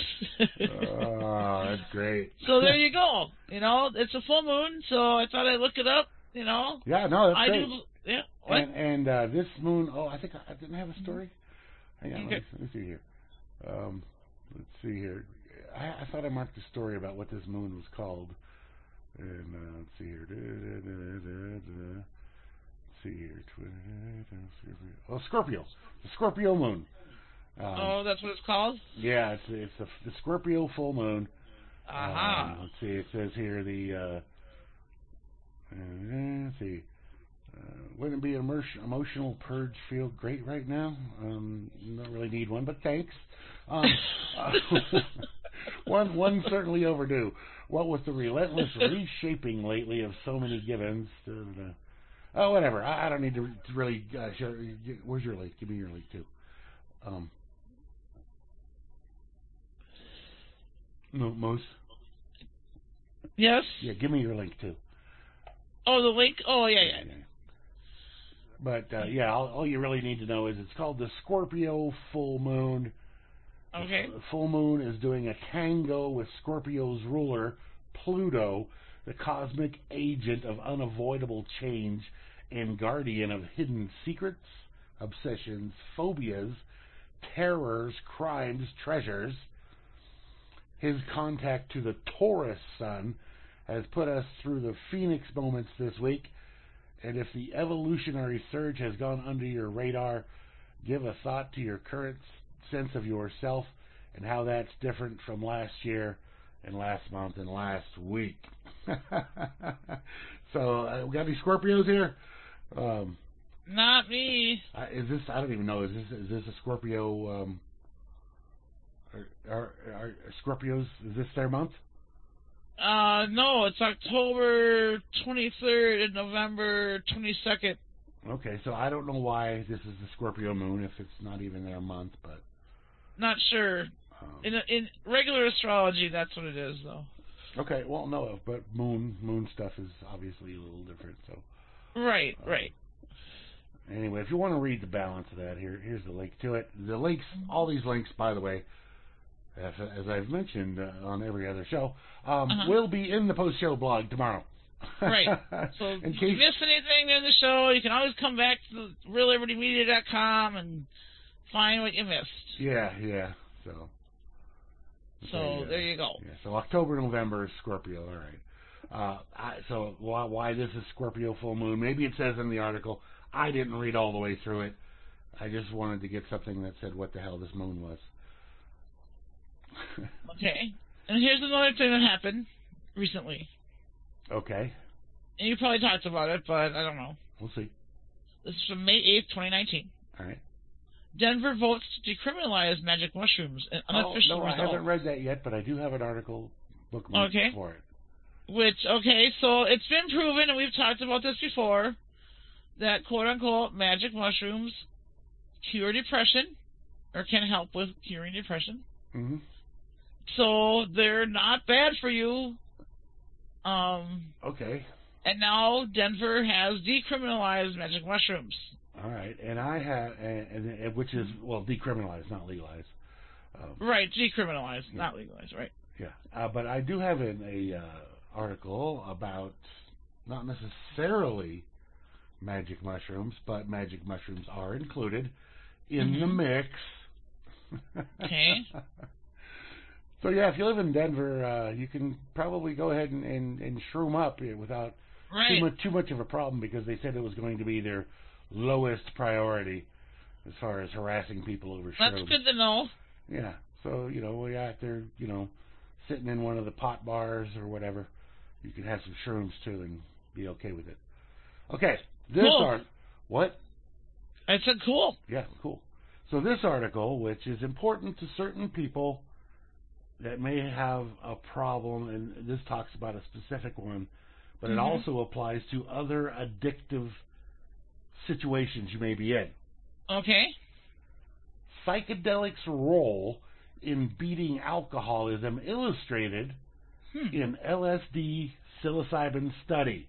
Oh, that's great. So there you go. You know, it's a full moon, so I thought I'd look it up. You know. Yeah, no, that's great. Yeah. What? And this moon. Oh, I think I didn't have a story. Hang on, let me see here. Let's see here. I thought I marked a story about what this moon was called. And let's see here. Let's see here. Oh, Scorpio. The Scorpio moon. Oh, that's what it's called? Yeah, it's the Scorpio full moon. Aha. Let's see. It says here the. Let's see. Wouldn't be an emotional purge feel great right now? Don't really need one, but thanks. One certainly overdue. What with the relentless reshaping lately of so many givens. Oh, whatever. I don't need to really... where's your link? Give me your link, too. No, Moose? Yes? Yeah, give me your link, too. Oh, the link? Oh, yeah. But, yeah, all you really need to know is it's called the Scorpio full moon. Okay. The full moon is doing a tango with Scorpio's ruler, Pluto, the cosmic agent of unavoidable change and guardian of hidden secrets, obsessions, phobias, terrors, crimes, treasures. His contact to the Taurus sun has put us through the Phoenix moments this week, and if the evolutionary surge has gone under your radar, give a thought to your current sense of yourself and how that's different from last year and last month and last week. So we got any Scorpios here? Not me. Is this? I don't even know. Is this a Scorpio? Are Scorpios, is this their month? No, it's October 23rd and November 22nd. Okay, so I don't know why this is the Scorpio moon if it's not even their month, but... Not sure. In regular astrology, that's what it is, though. Okay, well, no, but moon stuff is obviously a little different, so... Right, right. Anyway, if you want to read the balance of that, here's the link to it. The links, all these links, by the way, as I've mentioned on every other show, will be in the post-show blog tomorrow. Right. So if you miss anything in the show, you can always come back to reallibertymedia.com and find what you missed. Yeah, yeah. So there you go. Yeah, so October, November is Scorpio. All right. So why this is Scorpio full moon? Maybe it says in the article. I didn't read all the way through it. I just wanted to get something that said what the hell this moon was. Okay. And here's another thing that happened recently. Okay. And you probably talked about it, but I don't know. We'll see. This is from May 8th, 2019. All right. Denver votes to decriminalize magic mushrooms. An unofficial result. I haven't read that yet, but I do have an article bookmarked for it. So it's been proven, and we've talked about this before, that quote-unquote magic mushrooms cure depression or can help with curing depression. Mm-hmm. So they're not bad for you. Okay. And now Denver has decriminalized magic mushrooms. All right, and I have, and which is decriminalized, not legalized. Right, decriminalized, not legalized, right? Yeah, but I do have an article about not necessarily magic mushrooms, but magic mushrooms are included in the mix. Okay. So, yeah, if you live in Denver, you can probably go ahead and shroom up without too much of a problem, because they said it was going to be their lowest priority as far as harassing people over shrooms. That's good to know. Yeah. So, we're out there, sitting in one of the pot bars or whatever. You can have some shrooms, too, and be okay with it. Okay. What? I said cool. Yeah, cool. So this article, which is important to certain people that may have a problem, and this talks about a specific one, but it also applies to other addictive situations you may be in. Okay. Psychedelics' role in beating alcoholism illustrated in LSD psilocybin study.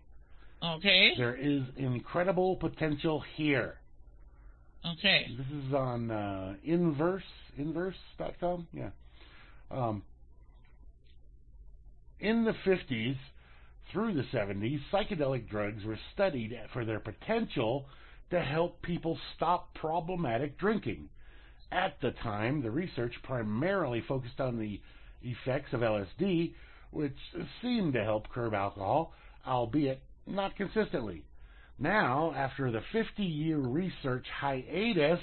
Okay. There is incredible potential here. Okay. This is on inverse.com. Yeah. In the 50s through the 70s, psychedelic drugs were studied for their potential to help people stop problematic drinking. At the time, the research primarily focused on the effects of LSD, which seemed to help curb alcohol, albeit not consistently. Now, after the 50-year research hiatus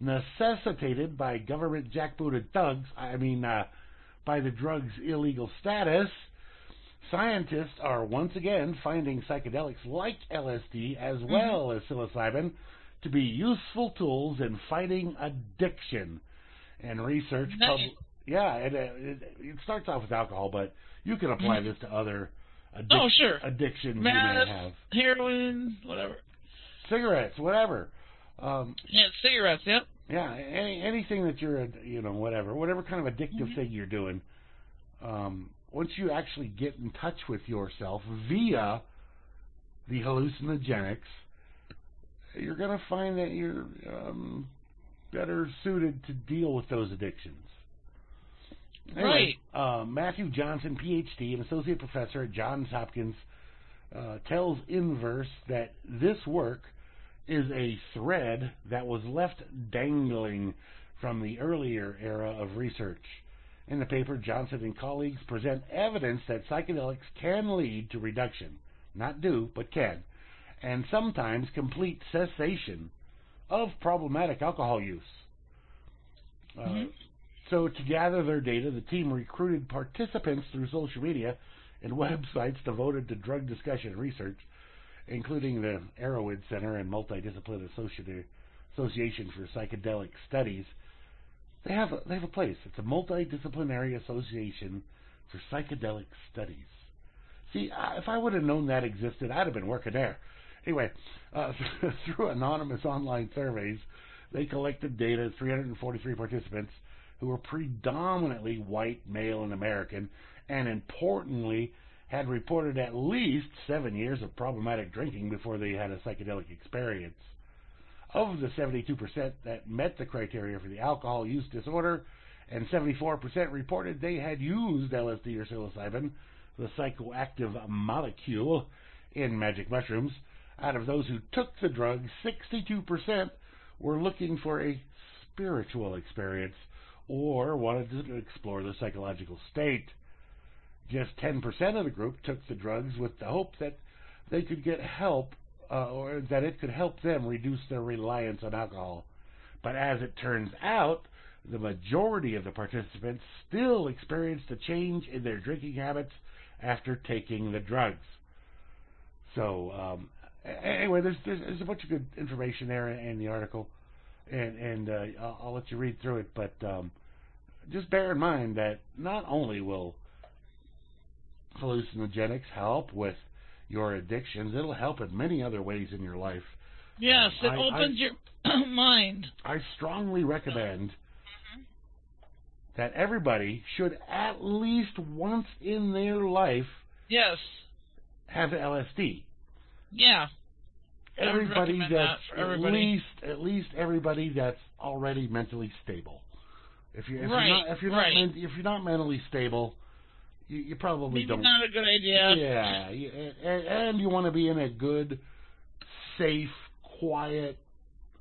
necessitated by government jackbooted by the drug's illegal status, scientists are once again finding psychedelics like LSD as well as psilocybin to be useful tools in fighting addiction. And research... it starts off with alcohol, but you can apply this to other addiction you may have. Heroin, whatever. Cigarettes, whatever. Cigarettes, yep. Yeah, anything that you're, whatever kind of addictive thing you're doing, once you actually get in touch with yourself via the hallucinogenics, you're going to find that you're better suited to deal with those addictions. Anyway, right. Matthew Johnson, PhD, an associate professor at Johns Hopkins, tells Inverse that this work is a thread that was left dangling from the earlier era of research. In the paper, Johnson and colleagues present evidence that psychedelics can lead to reduction, not do, but can, and sometimes complete cessation of problematic alcohol use. So to gather their data, the team recruited participants through social media and websites devoted to drug discussion research, including the Arrowhead Center and Multidisciplinary Association for Psychedelic Studies. They have a place. It's a multidisciplinary association for psychedelic studies. See, if I would have known that existed, I'd have been working there. Anyway, through anonymous online surveys, they collected data of 343 participants who were predominantly white, male, and American, and importantly, had reported at least 7 years of problematic drinking before they had a psychedelic experience. Of the 72% that met the criteria for the alcohol use disorder, and 74% reported they had used LSD or psilocybin, the psychoactive molecule in magic mushrooms. Out of those who took the drug, 62% were looking for a spiritual experience or wanted to explore the psychological state. Just 10% of the group took the drugs with the hope that they could get help or that it could help them reduce their reliance on alcohol. But as it turns out, the majority of the participants still experienced a change in their drinking habits after taking the drugs. So anyway, there's a bunch of good information there in the article, and I'll let you read through it. But just bear in mind that not only will hallucinogenics help with your addictions, it'll help in many other ways in your life. Yes, it opens your mind. I strongly recommend that everybody should at least once in their life have LSD. Yeah. Everybody that's at least everybody that's already mentally stable. If you're not mentally stable, you probably don't. Maybe not a good idea. Yeah, and you want to be in a good, safe, quiet,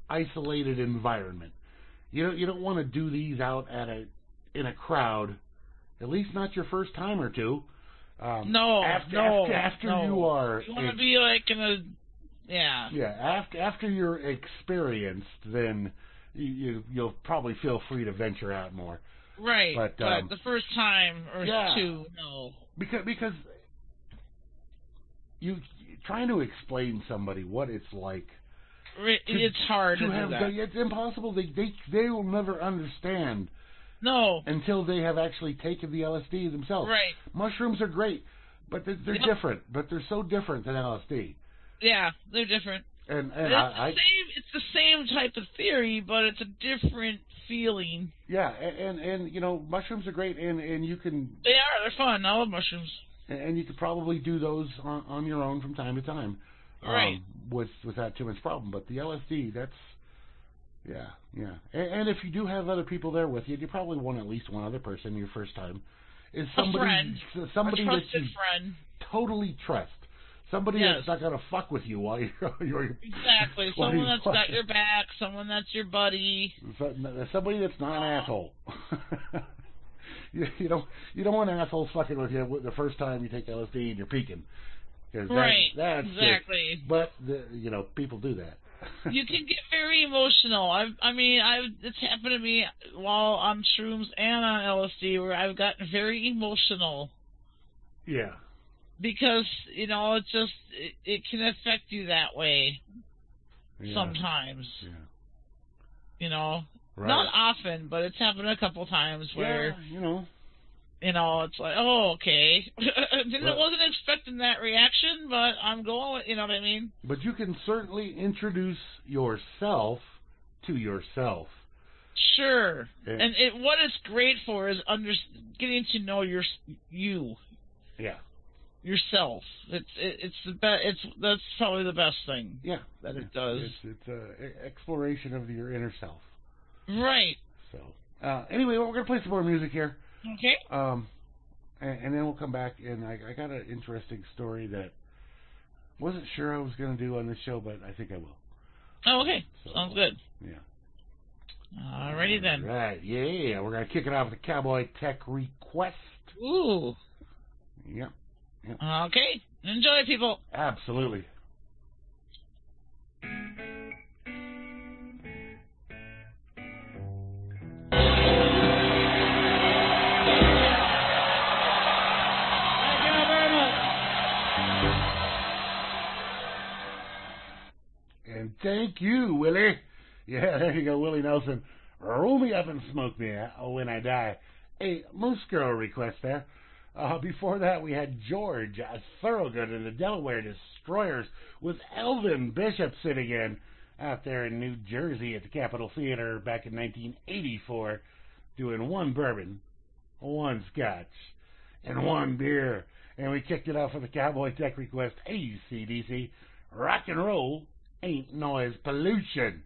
isolated environment. You don't want to do these out at in a crowd. At least not your first time or two. After you are. You want to be like in a after you're experienced, then you'll probably feel free to venture out more. Right, but the first time or two, no. Because you trying to explain somebody what it's like. It's hard to have. It's impossible. They will never understand. No. Until they have actually taken the LSD themselves. Right. Mushrooms are great, but they're different. But they're so different than LSD. Yeah, they're different. And it's the same type of theory, but it's a different feeling. Yeah, and you know, mushrooms are great, and you can. They are. They're fun. I love mushrooms. And you could probably do those on your own from time to time. Right. Without too much problem, but the LSD, that's. Yeah. And if you do have other people there with you, you probably want at least one other person your first time. Is somebody that you totally trust. Somebody that's not gonna fuck with you while you're exactly. Someone that's got your back. Someone that's your buddy. Somebody that's not an asshole. you don't want assholes fucking with you the first time you take LSD and you're peeking. Right. That's exactly. It. But people do that. You can get very emotional. It's happened to me while on shrooms and on LSD where I've gotten very emotional. Yeah. Because, it's just, it can affect you that way sometimes. Yeah. Right. Not often, but it's happened a couple times where, it's like, oh, okay. I wasn't expecting that reaction, but I'm going, you know what I mean? But you can certainly introduce yourself to yourself. Sure. And what it's great for is getting to know you. Yeah. Yourself. It's the best. That's probably the best thing. Yeah, that it does. It's a exploration of your inner self. Right. So anyway, we're gonna play some more music here. Okay. And then we'll come back, and I got an interesting story that wasn't sure I was gonna do on this show, but I think I will. Oh, okay. So, sounds good. Yeah. Alrighty then. Right. Yeah. We're gonna kick it off with a Cowboy Tech request. Ooh. Yep. Okay. Enjoy, people. Absolutely. Thank you very much. And thank you, Willie. Yeah, there you go, Willie Nelson. Roll me up and smoke me when I die. A Moose Girl request there. Before that, we had George Thorogood and the Delaware Destroyers with Elvin Bishop sitting in out there in New Jersey at the Capitol Theater back in 1984, doing one bourbon, one scotch, and one beer. And we kicked it off with a Cowboy Tech request, ACDC, rock and roll ain't noise pollution.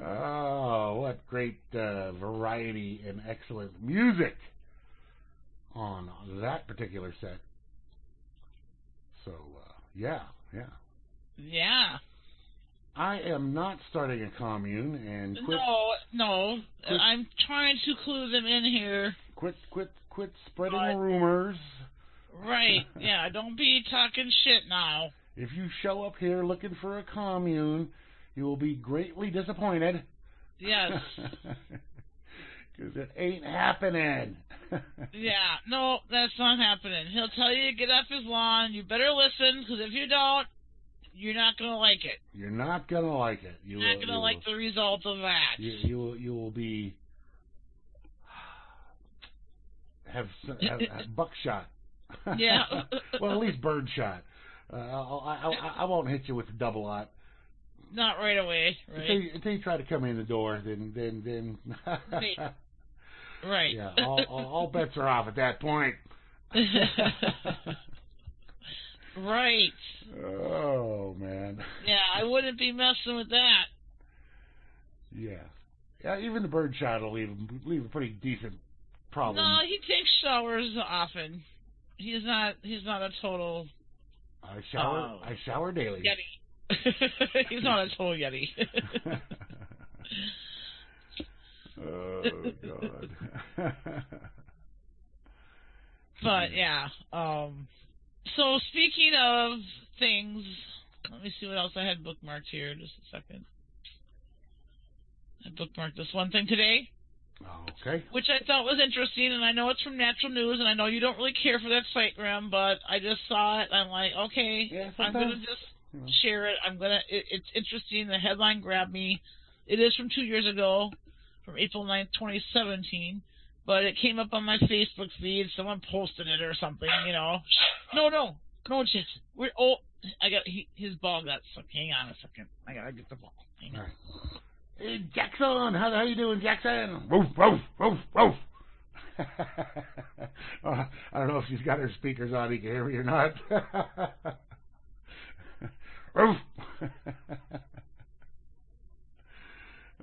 Oh, what great variety and excellent music on that particular set. So, yeah. I am not starting a commune and quit. No, I'm trying to clue them in here. Quit spreading rumors. Right, yeah, don't be talking shit now. If you show up here looking for a commune, you will be greatly disappointed. Yes. Because it ain't happening. Yeah, no, that's not happening. He'll tell you to get off his lawn. You better listen, because if you don't, you're not going to like it. You're not going to like it. You're not going to like the result of that. You will be... Have buckshot. Yeah. Well, at least birdshot. I won't hit you with a double lot. Not right away, right? Until you try to come in the door, then. Right. Yeah, all bets are off at that point. Right. Oh, man. Yeah, I wouldn't be messing with that. Yeah. Yeah, even the birdshot will leave a pretty decent problem. No, he takes showers often. He's not a total... I shower daily. Yeti. He's not a total Yeti. Oh, God. But, yeah. So, speaking of things, let me see what else I had bookmarked here. Just a second. I bookmarked this one thing today. Okay. Which I thought was interesting, and I know it's from Natural News, and I know you don't really care for that site, Graham, but I just saw it, and I'm like, okay, yeah, I'm going to just... share it. It's interesting. The headline grabbed me. It is from 2 years ago, from April 9th, 2017. But it came up on my Facebook feed. Someone posted it or something, you know. No, Jason. His ball got stuck. Hang on a second. I gotta get the ball. Hang on. Hey, Jackson, how are you doing, Jackson? Woof, woof, woof, woof. I don't know if she's got her speakers on. You can hear me or not.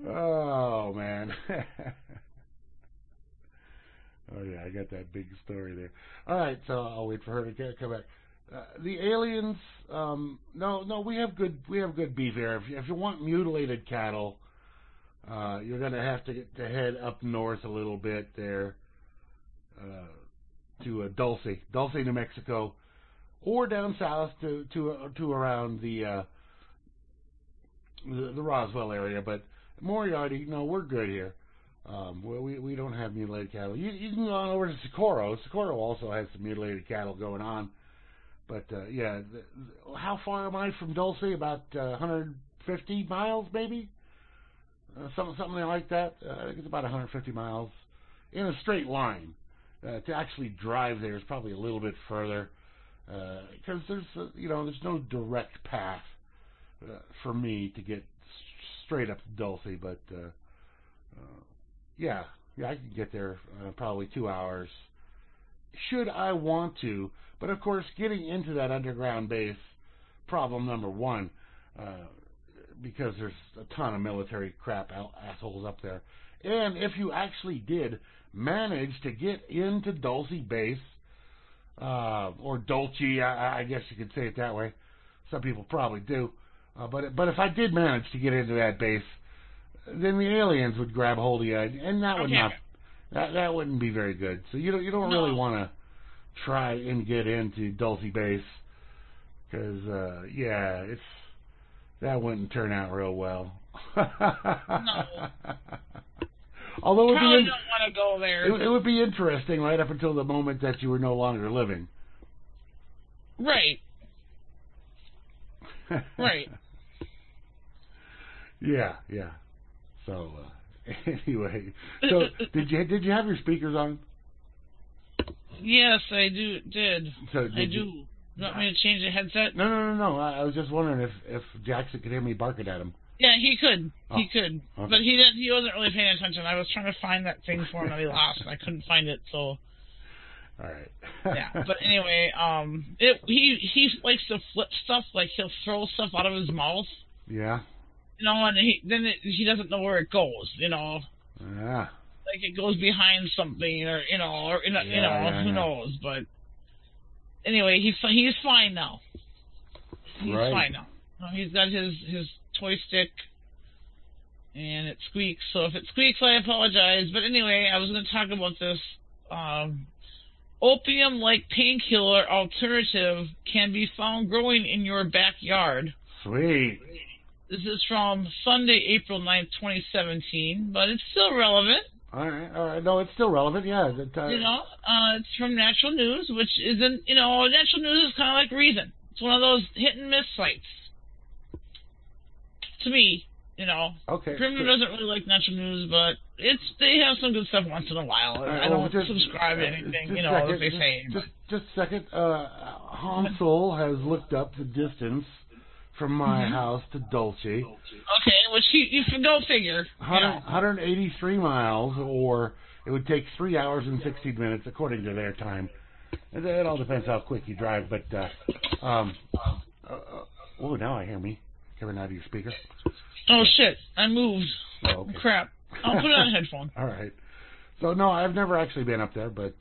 Oh, man. Oh, yeah, I got that big story there. All right, so I'll wait for her to come back. The aliens, we have good beef here. If you want mutilated cattle, you're going to have to head up north a little bit there to Dulce, New Mexico. Or down south to around the Roswell area, but Moriarty, no, we're good here. We don't have mutilated cattle. You can go on over to Socorro. Socorro also has some mutilated cattle going on, but yeah. How far am I from Dulce? About 150 miles, maybe. Something like that. I think it's about 150 miles in a straight line. To actually drive there is probably a little bit further. Because there's no direct path for me to get straight up to Dulce, but yeah, I can get there probably 2 hours should I want to. But of course, getting into that underground base, problem number one, because there's a ton of military crap assholes up there. And if you actually did manage to get into Dulce base. Or Dolce, I guess you could say it that way. Some people probably do. But if I did manage to get into that base, then the aliens would grab hold of you, and that would that wouldn't be very good. So you don't really want to try and get into Dolce base, because that wouldn't turn out real well. No. Although probably don't want to go there. It would be interesting right up until the moment that you were no longer living. Right. Yeah. So anyway, so did you have your speakers on? Yes, I did. So do you want me to change the headset? No. I was just wondering if Jackson could hear me barking at him. Yeah, he could. Oh, he could. Okay. But he didn't. He wasn't really paying attention. I was trying to find that thing for him that he lost, and I couldn't find it. So. All right. Yeah, but anyway, he likes to flip stuff. Like he'll throw stuff out of his mouth. Yeah. You know, and he doesn't know where it goes. You know. Yeah. Like it goes behind something, or who knows? But anyway, he's fine now. He's fine now. He's got his toy stick, and it squeaks. So if it squeaks, I apologize. But anyway, I was going to talk about this opium-like painkiller alternative can be found growing in your backyard. Sweet. This is from Sunday, April 9th, 2017, but it's still relevant. All right. No, it's still relevant, yeah. It's from Natural News, which isn't, Natural News is kind of like Reason. It's one of those hit-and-miss sites. To me, Okay. Primner doesn't really like Natural News, but they have some good stuff once in a while. I don't subscribe to anything, that they say. Just a second. Hansel has looked up the distance from my house to Dulce. Okay, which you can go figure. 183 miles, or it would take 3 hours and 16 minutes, according to their time. It all depends how quick you drive, but... oh, now I hear me. Coming out of your speaker. Oh, shit. I moved. Oh, okay. Crap. I'll put on a headphone. All right. So, no, I've never actually been up there, but...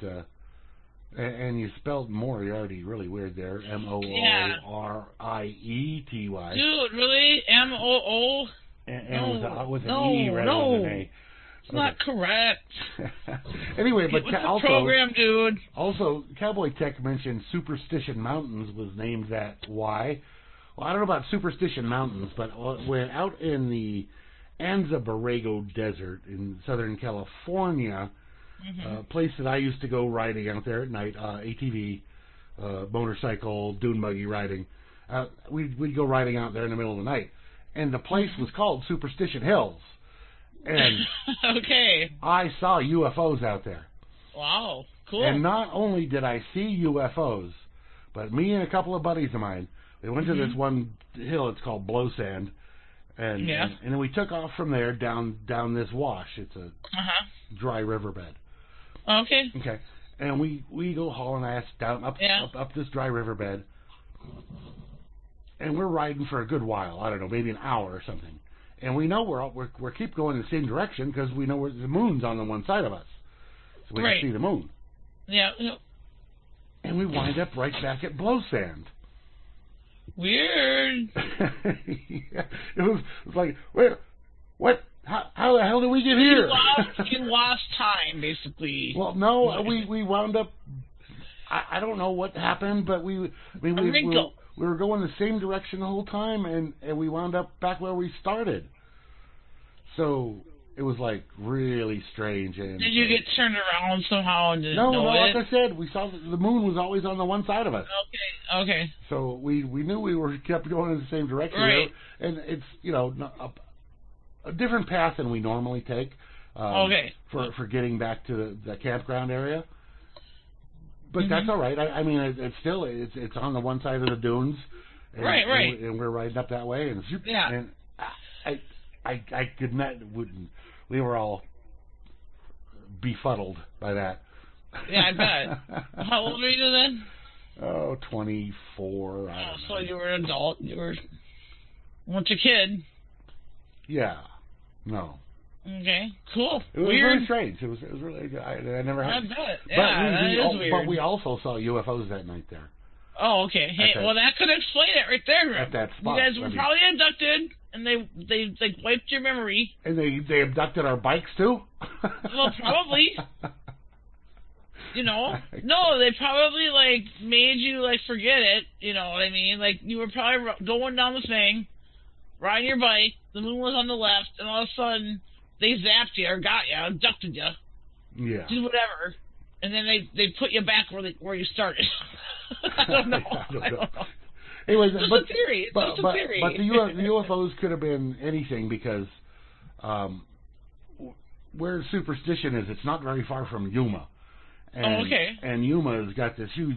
and you spelled Moriarty really weird there. Mooriety. Dude, really? M-O-O? With an E rather than an A. It's not correct. Anyway, but also... program, dude. Also, Cowboy Tech mentioned Superstition Mountains was named that. Why? Well, I don't know about Superstition Mountains, but when out in the Anza-Borrego Desert in Southern California, a place that I used to go riding out there at night, ATV, motorcycle, dune buggy riding, we'd go riding out there in the middle of the night. And the place was called Superstition Hills. And okay. I saw UFOs out there. Wow, cool. And not only did I see UFOs, but me and a couple of buddies of mine, we went to this one hill. It's called Blowsand, and then we took off from there down this wash. It's a dry riverbed. Okay. And we go hauling ass down up this dry riverbed, and we're riding for a good while. I don't know, maybe an hour or something. And we know we keep going in the same direction because we know where the moon's on the one side of us, so we can see the moon. Yeah. And we wind up right back at Blowsand. Weird. It was like, where? What? How the hell did we get here? You lost time, basically. Well, no, we wound up. I don't know what happened, but we were going the same direction the whole time, and we wound up back where we started. So it was like really strange. And did you get turned around somehow? And didn't know it? Like I said, we saw the moon was always on the one side of us. Okay. So we knew we kept going in the same direction, and it's a different path than we normally take. For getting back to the campground area. But that's all right. I mean, it's still on the one side of the dunes. And, right. And we're riding up that way, and I could not. We were all befuddled by that. Yeah, I bet. How old were you then? Oh, 24. I don't know. So you were an adult. You weren't a kid. Yeah. No. Okay. Cool. It was weird. Really strange. It was really. I never had. I bet. Yeah, that is weird. But we also saw UFOs that night there. Oh, okay. Hey, well, that could explain it right there. At that spot. You guys were probably abducted, and they wiped your memory. And they abducted our bikes, too? Well, probably. No, they probably, made you, forget it. You know what I mean? You were probably going down the thing, riding your bike, the moon was on the left, and all of a sudden, they zapped you or got you, abducted you. Yeah. Did whatever. And then they put you back where you started. I don't know. Anyways, but the UFOs could have been anything, because where superstition is, it's not very far from Yuma. And, and Yuma's got this huge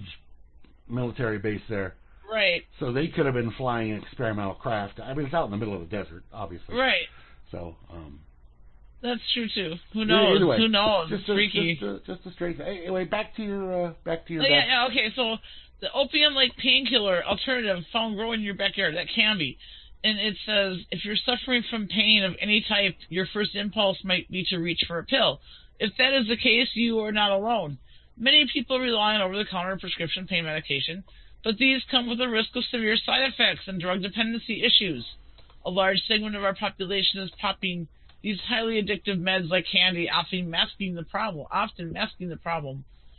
military base there. Right. So they could have been flying experimental craft. I mean, it's out in the middle of the desert, obviously. Right. So. That's true too. Who knows? Anyway, who knows? Just a, freaky. Just a straight. Anyway, back to your. Yeah. Okay. So the opium-like painkiller alternative found growing in your backyard. That can be. And it says, if you're suffering from pain of any type, your first impulse might be to reach for a pill. If that is the case, you are not alone. Many people rely on over-the-counter prescription pain medication, but these come with a risk of severe side effects and drug dependency issues. A large segment of our population is popping these highly addictive meds like candy, often masking the problem,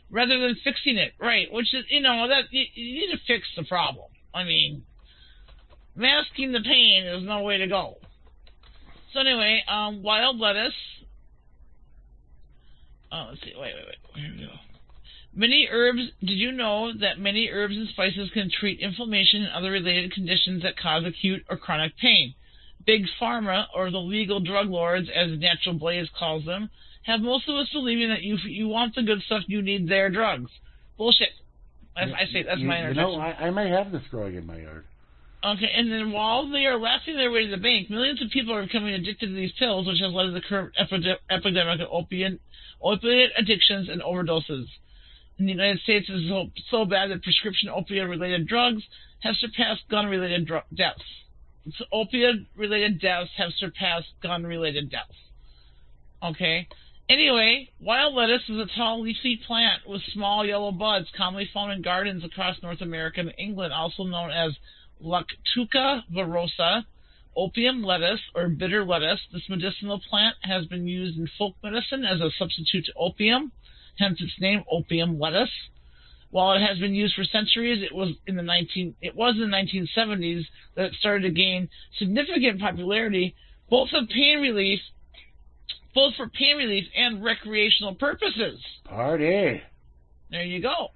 rather than fixing it. Right, which is, that you need to fix the problem. I mean, masking the pain is no way to go. So anyway, wild lettuce. Let's see. Wait. Here we go. Many herbs. Did you know that many herbs and spices can treat inflammation and other related conditions that cause acute or chronic pain? Big Pharma, or the legal drug lords, as Natural Blaze calls them, have most of us believing that you want the good stuff, you need their drugs. Bullshit. That's my interjection. I may have this growing in my yard. Okay, and then while they are laughing their way to the bank, millions of people are becoming addicted to these pills, which has led to the current epidemic of opiate addictions and overdoses. In the United States, it's so bad that prescription opioid-related drugs have surpassed gun-related deaths. So opioid-related deaths have surpassed gun-related deaths. Okay. Anyway, wild lettuce is a tall, leafy plant with small yellow buds, commonly found in gardens across North America and England, also known as Luctuca verosa, opium lettuce, or bitter lettuce. This medicinal plant has been used in folk medicine as a substitute to opium, hence its name, opium lettuce. While it has been used for centuries, it was in the 1970s that it started to gain significant popularity, both for pain relief and recreational purposes. Party. There you go.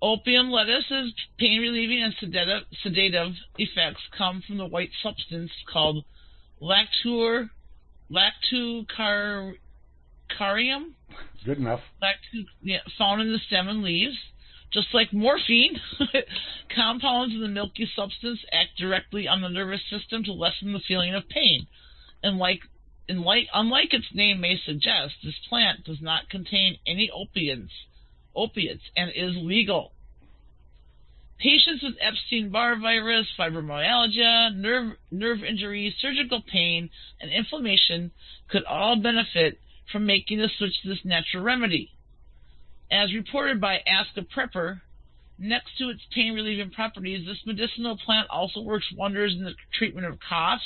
Opium lettuce's pain-relieving and sedative effects come from the white substance called lactucarium. Good enough. Found in the stem and leaves. Just like morphine, compounds in the milky substance act directly on the nervous system to lessen the feeling of pain. And unlike its name may suggest, this plant does not contain any opiates and is legal. Patients with Epstein-Barr virus, fibromyalgia, nerve injury, surgical pain, and inflammation could all benefit from making the switch to this natural remedy. As reported by Ask a Prepper, next to its pain-relieving properties, this medicinal plant also works wonders in the treatment of coughs,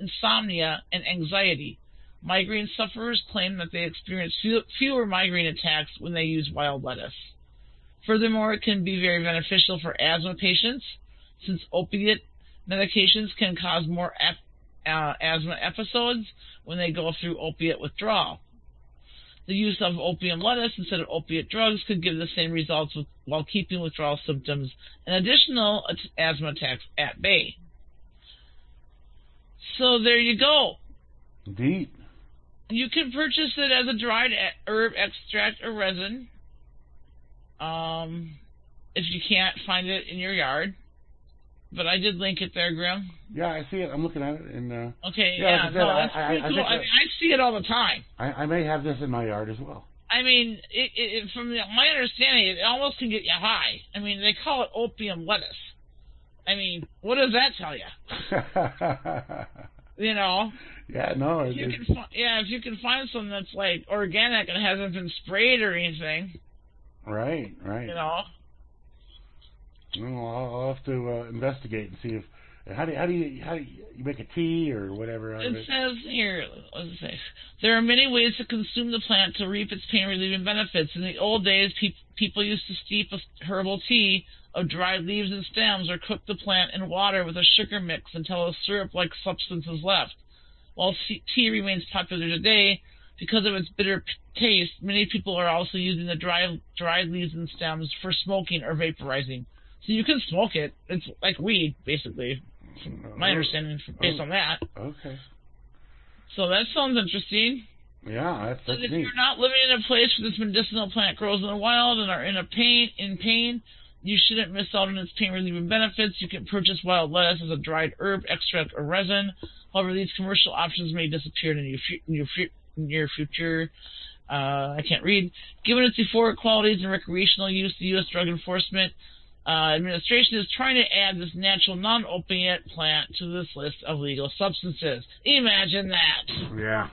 insomnia, and anxiety. Migraine sufferers claim that they experience fewer migraine attacks when they use wild lettuce. Furthermore, it can be very beneficial for asthma patients, since opiate medications can cause more asthma episodes when they go through opiate withdrawal. The use of opium lettuce instead of opiate drugs could give the same results while keeping withdrawal symptoms and additional asthma attacks at bay. So there you go. Indeed. You can purchase it as a dried herb extract or resin, if you can't find it in your yard. But I did link it there, Grim. Yeah, I see it. I'm looking at it. And, okay, yeah. That's pretty cool. I mean, I see it all the time. I may have this in my yard as well. I mean, from my understanding, it almost can get you high. I mean, they call it opium lettuce. I mean, what does that tell you? Yeah, no. If you can find something that's like organic and hasn't been sprayed or anything. Right. I'll have to investigate and see if. How do you make a tea or whatever? It says here. What does it say? There are many ways to consume the plant to reap its pain relieving benefits. In the old days, people used to steep a herbal tea of dried leaves and stems, or cook the plant in water with a sugar mix until a syrup-like substance is left. While tea remains popular today because of its bitter taste, many people are also using the dried leaves and stems for smoking or vaporizing. So you can smoke it. It's like weed, basically. My understanding based on that. Okay. So that sounds interesting. Yeah, that's neat. If you're not living in a place where this medicinal plant grows in the wild and are in pain, you shouldn't miss out on its pain-relieving benefits. You can purchase wild lettuce as a dried herb, extract, or resin. However, these commercial options may disappear in the near future. I can't read. Given its euphoric qualities and recreational use, the U.S. Drug Enforcement Administration is trying to add this natural non-opiate plant to this list of legal substances. Imagine that. Yeah.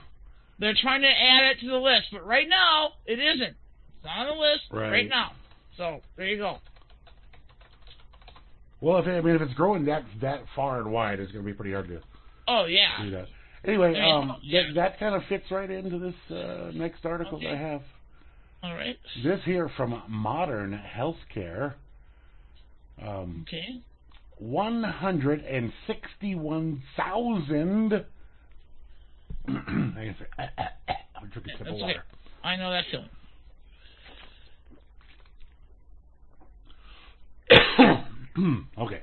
They're trying to add it to the list, but right now, it isn't. It's not on the list right now. So, there you go. Well, if it's growing that far and wide, it's going to be pretty hard to do that. Anyway, that kind of fits right into this next article that I have. All right. This here from Modern Healthcare. 161,000... I'm drinking a sip of water. Okay. I know that feeling. Okay.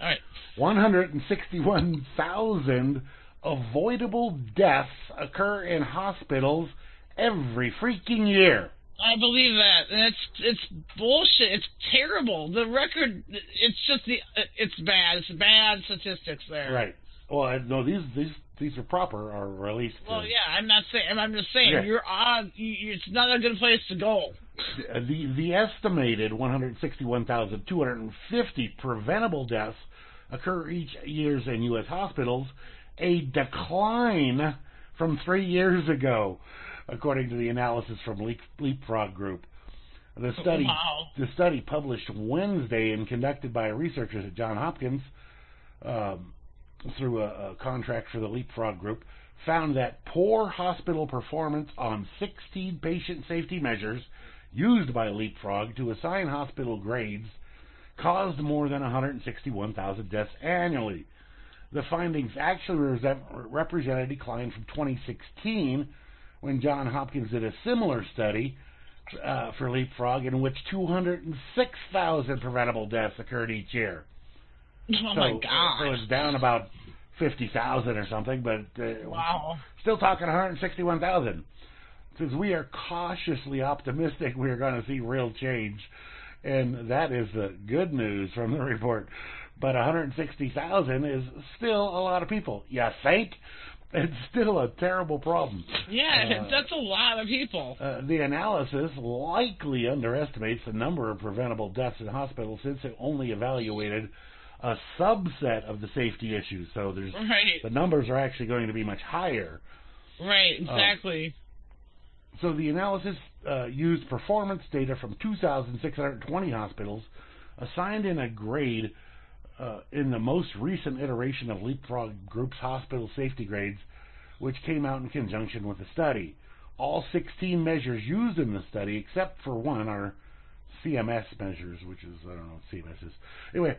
All right. 161,000 avoidable deaths occur in hospitals every freaking year. I believe that. And it's bullshit. It's terrible. The record. It's just it's bad. It's bad statistics there. Right. Well, no, these are proper, are released. Well, yeah, I'm not saying. I'm just saying you're odd. It's not a good place to go. The estimated 161,250 preventable deaths occur each year in U.S. hospitals, a decline from 3 years ago, according to the analysis from Leapfrog Group. The study published Wednesday and conducted by researchers at Johns Hopkins. Through a contract for the Leapfrog Group, found that poor hospital performance on 16 patient safety measures used by Leapfrog to assign hospital grades caused more than 161,000 deaths annually. The findings actually represent a decline from 2016, when Johns Hopkins did a similar study for Leapfrog, in which 206,000 preventable deaths occurred each year. Oh, my God. So it's down about 50,000 or something, but still talking 161,000. Since we are cautiously optimistic we are going to see real change, and that is the good news from the report. But 160,000 is still a lot of people. You think? It's still a terrible problem. Yeah, that's a lot of people. The analysis likely underestimates the number of preventable deaths in hospitals since it only evaluated a subset of the safety issues, so there's the numbers are actually going to be much higher. Right, exactly. So the analysis used performance data from 2,620 hospitals assigned in a grade in the most recent iteration of Leapfrog Group's hospital safety grades, which came out in conjunction with the study. All 16 measures used in the study, except for one, are CMS measures, which is, I don't know what CMS is. Anyway,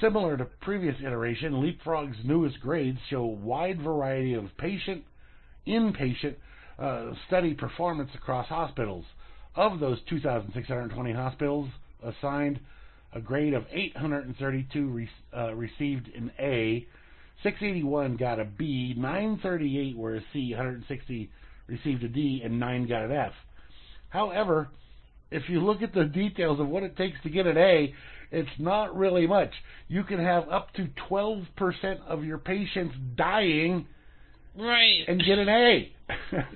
similar to previous iteration, Leapfrog's newest grades show a wide variety of inpatient study performance across hospitals. Of those 2,620 hospitals assigned, a grade of 832 received an A, 681 got a B, 938 were a C, 160 received a D, and 9 got an F. However, if you look at the details of what it takes to get an A, it's not really much. You can have up to 12% of your patients dying and get an A.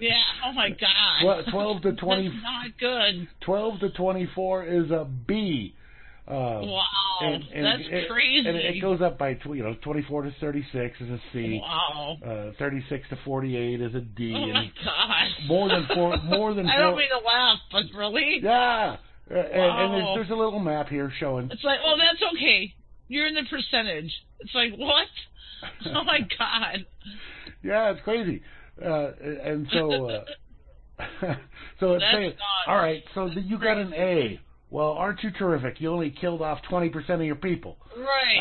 Yeah, oh my God. Well, 12 to 20. That's not good. 12 to 24 is a B. Wow, and that's crazy. And it goes up by 24 to 36 is a C. Wow. 36 to 48 is a D. Oh my gosh. More than four. I don't mean to laugh, but really. Yeah. Wow. And there's a little map here showing. It's like, oh, that's okay. You're in the percentage. It's like, what? Oh my God. Yeah, it's crazy. And so, so it's saying, all right. So you got an A. Well, aren't you terrific? You only killed off 20% of your people. Right.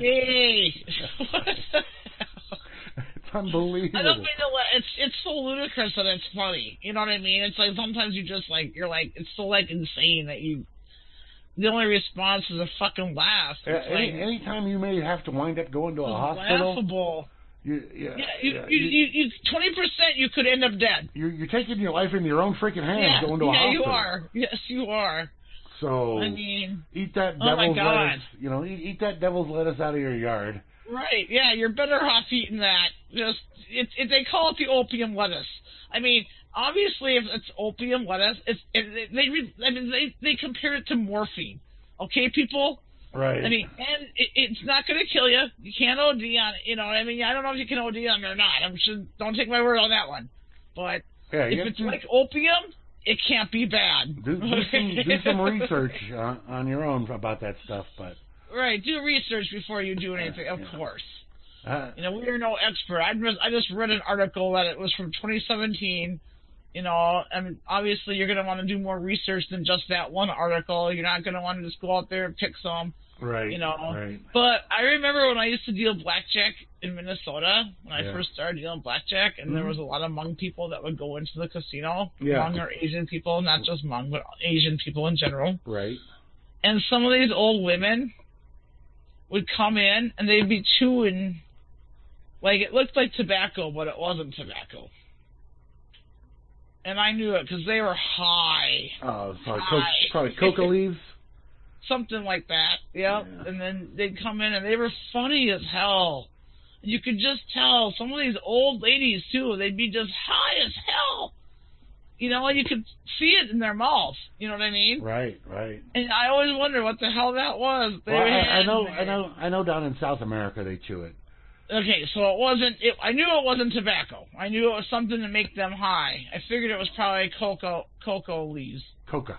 Yay. What the hell? It's unbelievable. I don't mean to it's so ludicrous that it's funny. You know what I mean? It's like sometimes you just like, you're like, it's so like insane that you, the only response is a fucking laugh. Anytime you may have to wind up going to a hospital. Laughable. You 20% you could end up dead. You're taking your life into your own freaking hands, going to a hospital. Yeah, you are. Yes, you are. So I mean, eat that devil's lettuce. You know, eat that devil's lettuce out of your yard. Right. Yeah, you're better off eating that. Just they call it the opium lettuce. I mean, obviously, if it's opium lettuce, they compare it to morphine. Okay, people. Right. I mean, and it's not going to kill you. You can't OD on it. You know, I mean, I don't know if you can OD on it or not. Don't take my word on that one. But yeah, if it's like opium, it can't be bad. Do some research on your own about that stuff. But right, do research before you do anything. Of course. You know, we are no expert. I just read an article that it was from 2017. You know, and obviously you're going to want to do more research than just that one article. You're not going to want to just go out there and pick some. Right. You know. Right. But I remember when I used to deal blackjack in Minnesota, when I first started dealing blackjack, and there was a lot of Hmong people that would go into the casino. Yeah. Hmong or Asian people, not just Hmong, but Asian people in general. Right. And some of these old women would come in, and they'd be chewing, like, it looked like tobacco, but it wasn't tobacco. And I knew it because they were high. Oh, probably coca leaves. Something like that, yep. Yeah. And then they'd come in, and they were funny as hell. And you could just tell some of these old ladies, too, they'd be just high as hell. You know, and you could see it in their mouth. You know what I mean? Right, right. And I always wonder what the hell that was. Well, I know down in South America they chew it. Okay, so it wasn't. I knew it wasn't tobacco. I knew it was something to make them high. I figured it was probably cocoa leaves. Coca.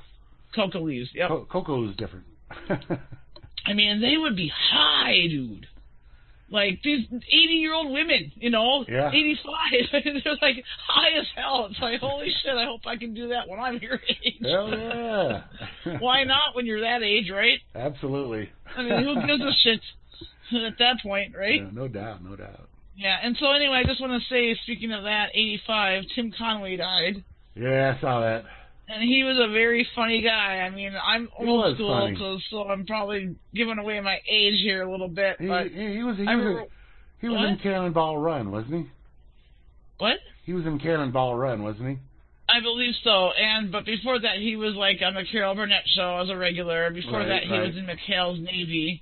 Coca leaves. Yep. Cocoa is different. I mean, they would be high, dude. Like these 80-year-old women, you know, 85. They're like high as hell. It's like, holy shit! I hope I can do that when I'm your age. Hell yeah. Why not when you're that age, right? Absolutely. I mean, who gives a shit? At that point, right? Yeah, no doubt, no doubt. Yeah, and so anyway, I just want to say, speaking of that, 85, Tim Conway died. Yeah, I saw that. And he was a very funny guy. I mean, I'm old school, so I'm probably giving away my age here a little bit. But he was in Cannonball Run, wasn't he? What? He was in Cannonball Run, wasn't he? I believe so. But before that, he was like on the Carol Burnett show as a regular. Before that, he was in McHale's Navy.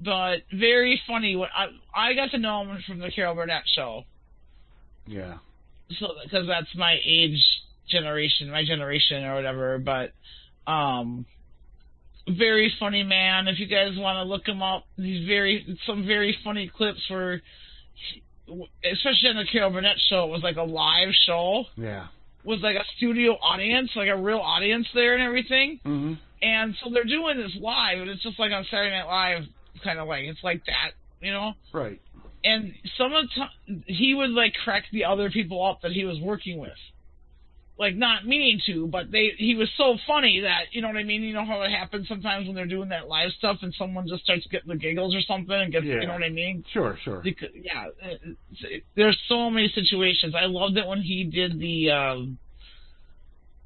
But very funny. When I got to know him from the Carol Burnett show. Yeah. So because that's my age generation, or whatever. But very funny man. If you guys want to look him up, he's some very funny clips where, especially on the Carol Burnett show, it was like a live show. Yeah. With like a studio audience, like a real audience there and everything. Mm-hmm. And so they're doing this live, and it's just like on Saturday Night Live. Kind of like it's like that, you know. Right. And he would like crack the other people up that he was working with, like not meaning to, but he was so funny that, you know what I mean. You know how it happens sometimes when they're doing that live stuff and someone just starts getting the giggles or something and gets, you know what I mean. Sure, sure. Because, yeah, there's so many situations. I loved it when he did the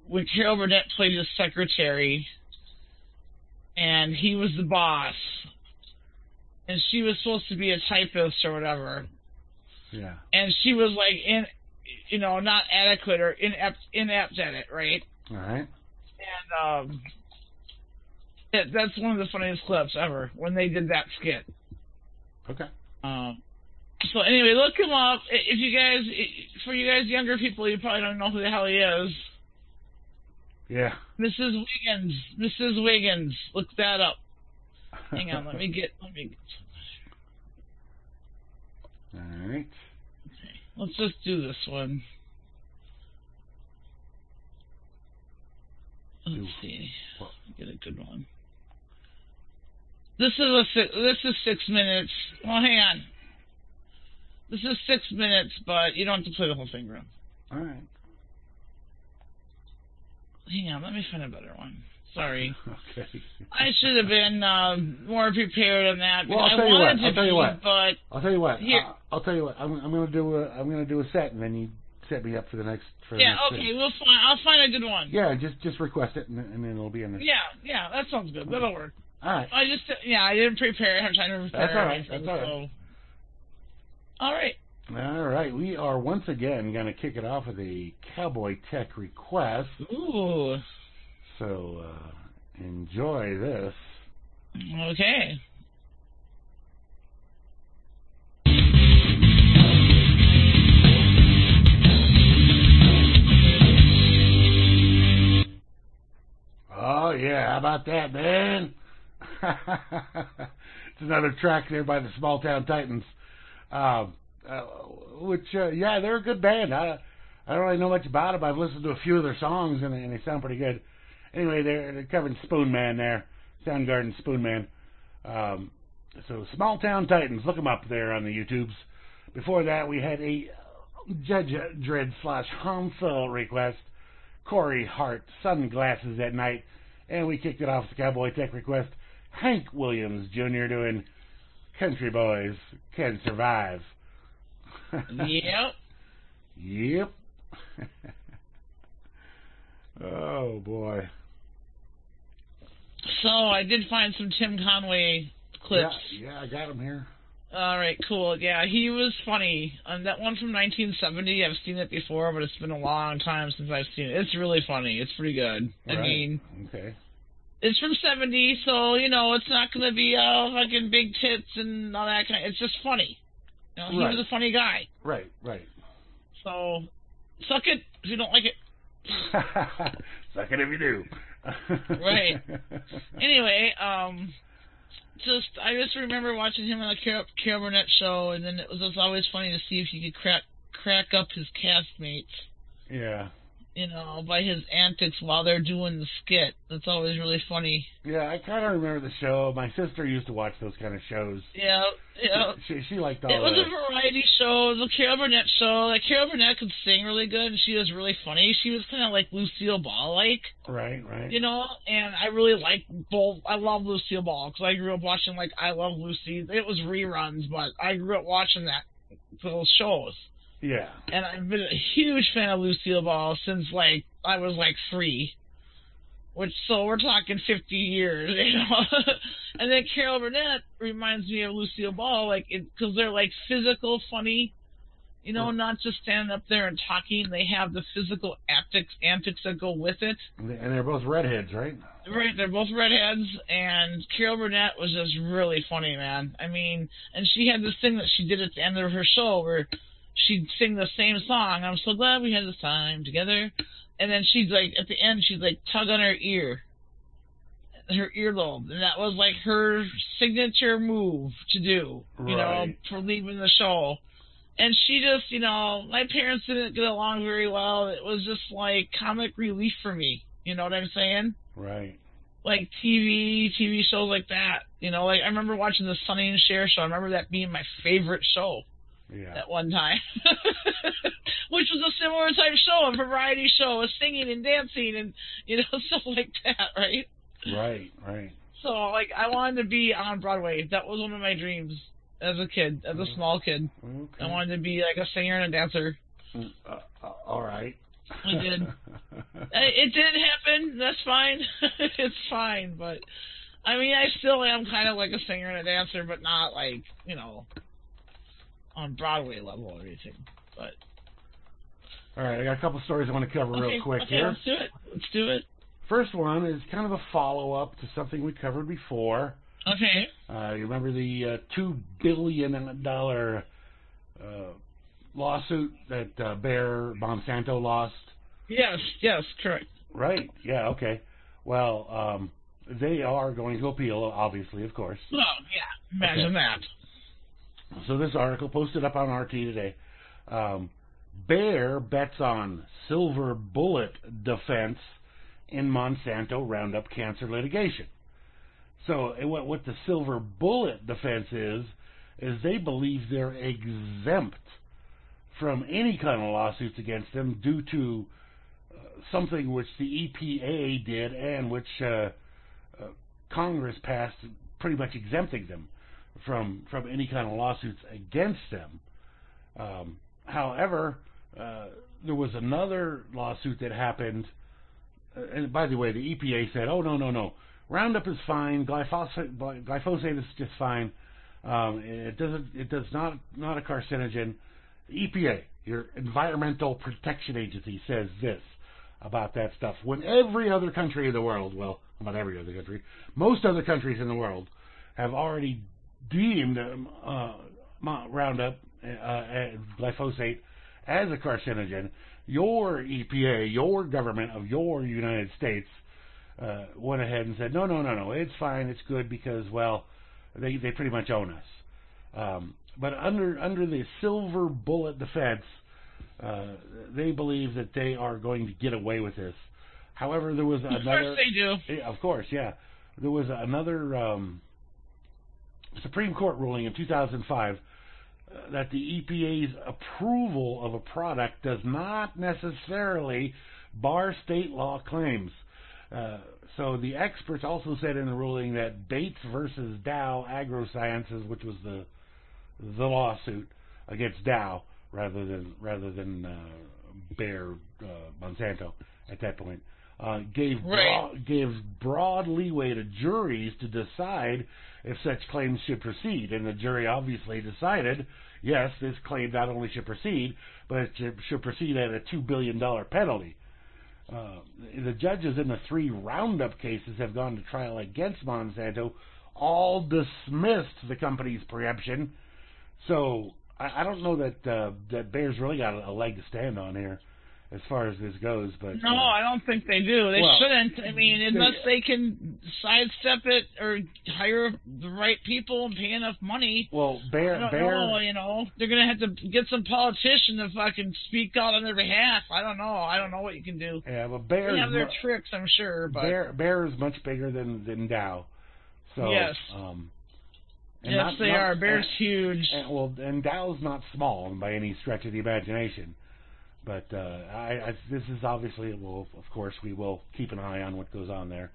when Carol Burnett played his secretary, and he was the boss. And she was supposed to be a typist or whatever. Yeah. And she was like you know, not adequate or inept at it, right? All right. And that's one of the funniest clips ever when they did that skit. Okay. So anyway, look him up. If you guys, for you guys younger people, you probably don't know who the hell he is. Yeah. Mrs. Wiggins. Mrs. Wiggins. Look that up. Hang on, let me get somewhere. All right. Okay, let's just do this one. Let's see. Get a good one. This is 6 minutes. Well, hang on. This is 6 minutes, but you don't have to play the whole thing, Ron. All right. Hang on, let me find a better one. Sorry. Okay. I should have been more prepared on that. Well, I'll tell you what. I'm going to do a set, and then you set me up for the next. Okay, we'll find. I'll find a good one. Yeah, just request it, and then it'll be in there. Yeah, that sounds good. Okay. That'll work. All right. I didn't prepare. I haven't tried to prepare. That's all right. All right. We are once again going to kick it off with a Cowboy Tech request. Ooh. So enjoy this. Okay. Oh, yeah. How about that, man? It's another track there by the Small Town Titans, which they're a good band. I don't really know much about them. I've listened to a few of their songs, and they sound pretty good. Anyway, they're covering Spoon Man there, Soundgarden Spoon Man. So Small Town Titans, look them up there on the YouTubes. Before that, we had a Judge Dredd / Hansel request. Corey Hart, Sunglasses at Night. And we kicked it off with the Cowboy Tech request. Hank Williams Jr. doing Country Boys Can Survive. Yep. Yep. Oh, boy. So, I did find some Tim Conway clips. Yeah, I got them here. All right, cool. Yeah, he was funny. That one from 1970, I've seen it before, but it's been a long time since I've seen it. It's really funny. It's pretty good. Right. I mean, okay. It's from 70, so, you know, it's not going to be fucking big tits and all that kind of... It's just funny. You know, he was a funny guy. Right. So, suck it if you don't like it. Suck it if you do. Right. Anyway, I just remember watching him on the Carol Burnett show, and then it was just always funny to see if you could crack up his castmates. Yeah. You know, by his antics while they're doing the skit. That's always really funny. Yeah, I kind of remember the show. My sister used to watch those kind of shows. Yeah. She liked all that. It was a variety show. It was a Carol Burnett show. Like, Carol Burnett could sing really good, and she was really funny. She was kind of like Lucille Ball-like. Right. You know, and I really liked both. I love Lucille Ball, because I grew up watching, like, I Love Lucy. It was reruns, but I grew up watching those shows. Yeah. And I've been a huge fan of Lucille Ball since, like, I was, like, 3. So we're talking 50 years, you know. And then Carol Burnett reminds me of Lucille Ball, like, because they're, like, physical, funny, you know, not just standing up there and talking. They have the physical antics that go with it. And they're both redheads, right? Right, they're both redheads, and Carol Burnett was just really funny, man. I mean, and she had this thing that she did at the end of her show where... she'd sing the same song, I'm so glad we had this time together, and then she'd, like, at the end, she'd, like, tug on her earlobe, and that was, like, her signature move to do, you know, for leaving the show, and she just, you know, my parents didn't get along very well, it was just, like, comic relief for me, you know what I'm saying? Right. Like, TV shows like that, you know, like, I remember watching the Sonny and Cher show, I remember that being my favorite show. Yeah. At one time, which was a similar type show, a variety show, a singing and dancing and, you know, stuff like that, right? Right. So, like, I wanted to be on Broadway. That was one of my dreams as a kid, as a small kid. Okay. I wanted to be, like, a singer and a dancer. All right. I did. It didn't happen. That's fine. It's fine, but, I mean, I still am kind of like a singer and a dancer, but not, like, you know... on Broadway level or anything, but... All right, I got a couple stories I want to cover real quick here. Let's do it. First one is kind of a follow-up to something we covered before. Okay. You remember the $2 billion lawsuit that Bayer, Monsanto lost? Yes, correct. Right, yeah, okay. Well, they are going to appeal, obviously, of course. Well, yeah, imagine that. So this article posted up on RT today. Bayer bets on silver bullet defense in Monsanto Roundup cancer litigation. So what the silver bullet defense is they believe they're exempt from any kind of lawsuits against them due to something which the EPA did and which Congress passed pretty much exempting them from any kind of lawsuits against them. However, there was another lawsuit that happened. And by the way, the EPA said, oh, no. Roundup is fine. Glyphosate is just fine. It does not a carcinogen. The EPA, your Environmental Protection Agency, says this about that stuff. When every other country in the world, well, about every other country, most other countries in the world have already deemed Roundup, glyphosate, as a carcinogen, your EPA, your government of your United States went ahead and said, no, it's fine, it's good, because, well, they pretty much own us. But under the silver bullet defense, they believe that they are going to get away with this. However, there was another... Of course they do. Of course, yeah. There was another Supreme Court ruling in 2005 that the EPA's approval of a product does not necessarily bar state law claims. So the experts also said in the ruling that Bates versus Dow AgroSciences, which was the lawsuit against Dow rather than Bayer, Monsanto at that point, gave broad leeway to juries to decide if such claims should proceed. And the jury obviously decided, yes, this claim not only should proceed, but it should proceed at a $2 billion penalty. The judges in the three Roundup cases have gone to trial against Monsanto, all dismissed the company's preemption. So I don't know that Bayer's really got a leg to stand on here as far as this goes. But no, I don't think they do. They shouldn't. I mean, unless they can sidestep it or hire the right people and pay enough money. Well, Bayer, they're going to have to get some politician to fucking speak out on their behalf. I don't know. I don't know what you can do. Yeah, but Bayer, they have their tricks, I'm sure. But Bayer is much bigger than Dow. So, yes. Yes, they are. Bayer's huge. And Dow's not small by any stretch of the imagination. But this is obviously, well, of course, we will keep an eye on what goes on there.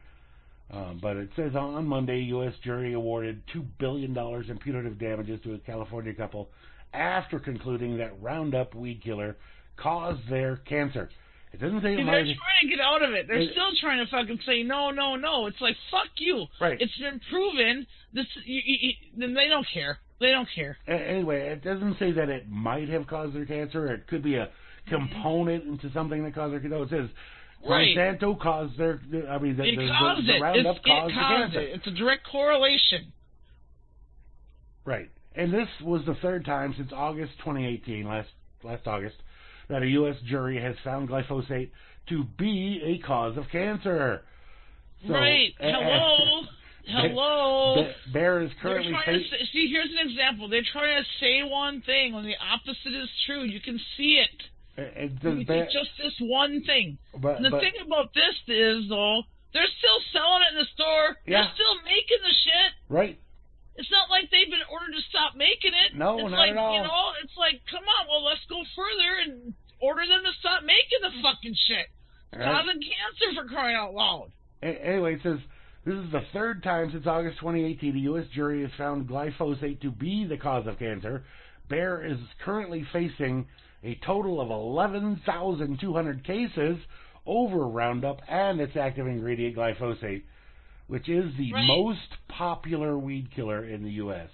But it says on Monday, U.S. jury awarded $2 billion in punitive damages to a California couple after concluding that Roundup weed killer caused their cancer. It doesn't say. They're trying to get out of it. They're still trying to fucking say no. It's like, fuck you. Right. It's been proven. Then they don't care. They don't care. Anyway, it doesn't say that it might have caused their cancer. It could be a component into something that caused their... No, it says Monsanto caused their... I mean, the Roundup caused the cancer. It's a direct correlation. Right. And this was the third time since August 2018, last August, that a U.S. jury has found glyphosate to be a cause of cancer. So, right. Hello. Bayer is currently... See, here's an example. They're trying to say one thing when the opposite is true. You can see it. It's just this one thing. But, and the thing about this is, though, they're still selling it in the store. Yeah. They're still making the shit. Right. It's not like they've been ordered to stop making it. No, it's not at all. You know, it's like, come on, well, let's go further and order them to stop making the fucking shit. Right. Causing cancer, for crying out loud. Anyway, it says, this is the third time since August 2018 the U.S. jury has found glyphosate to be the cause of cancer. Bayer is currently facing a total of 11,200 cases over Roundup and its active ingredient glyphosate, which is the most popular weed killer in the U.S.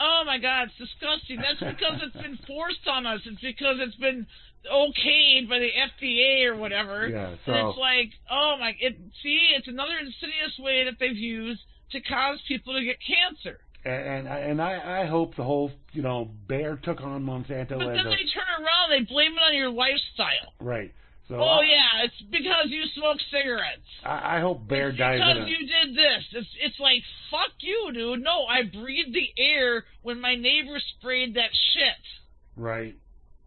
Oh, my God, it's disgusting. That's because it's been forced on us. It's because it's been okayed by the FDA or whatever. Yeah, so... And it's like, oh, my... it's another insidious way that they've used to cause people to get cancer. And I hope the whole, you know, Bayer took on Monsanto. But then they turn around, they blame it on your lifestyle. Right. So yeah, it's because you smoke cigarettes. I hope Bayer dies. Because you did this. It's like, fuck you, dude. No, I breathed the air when my neighbor sprayed that shit. Right.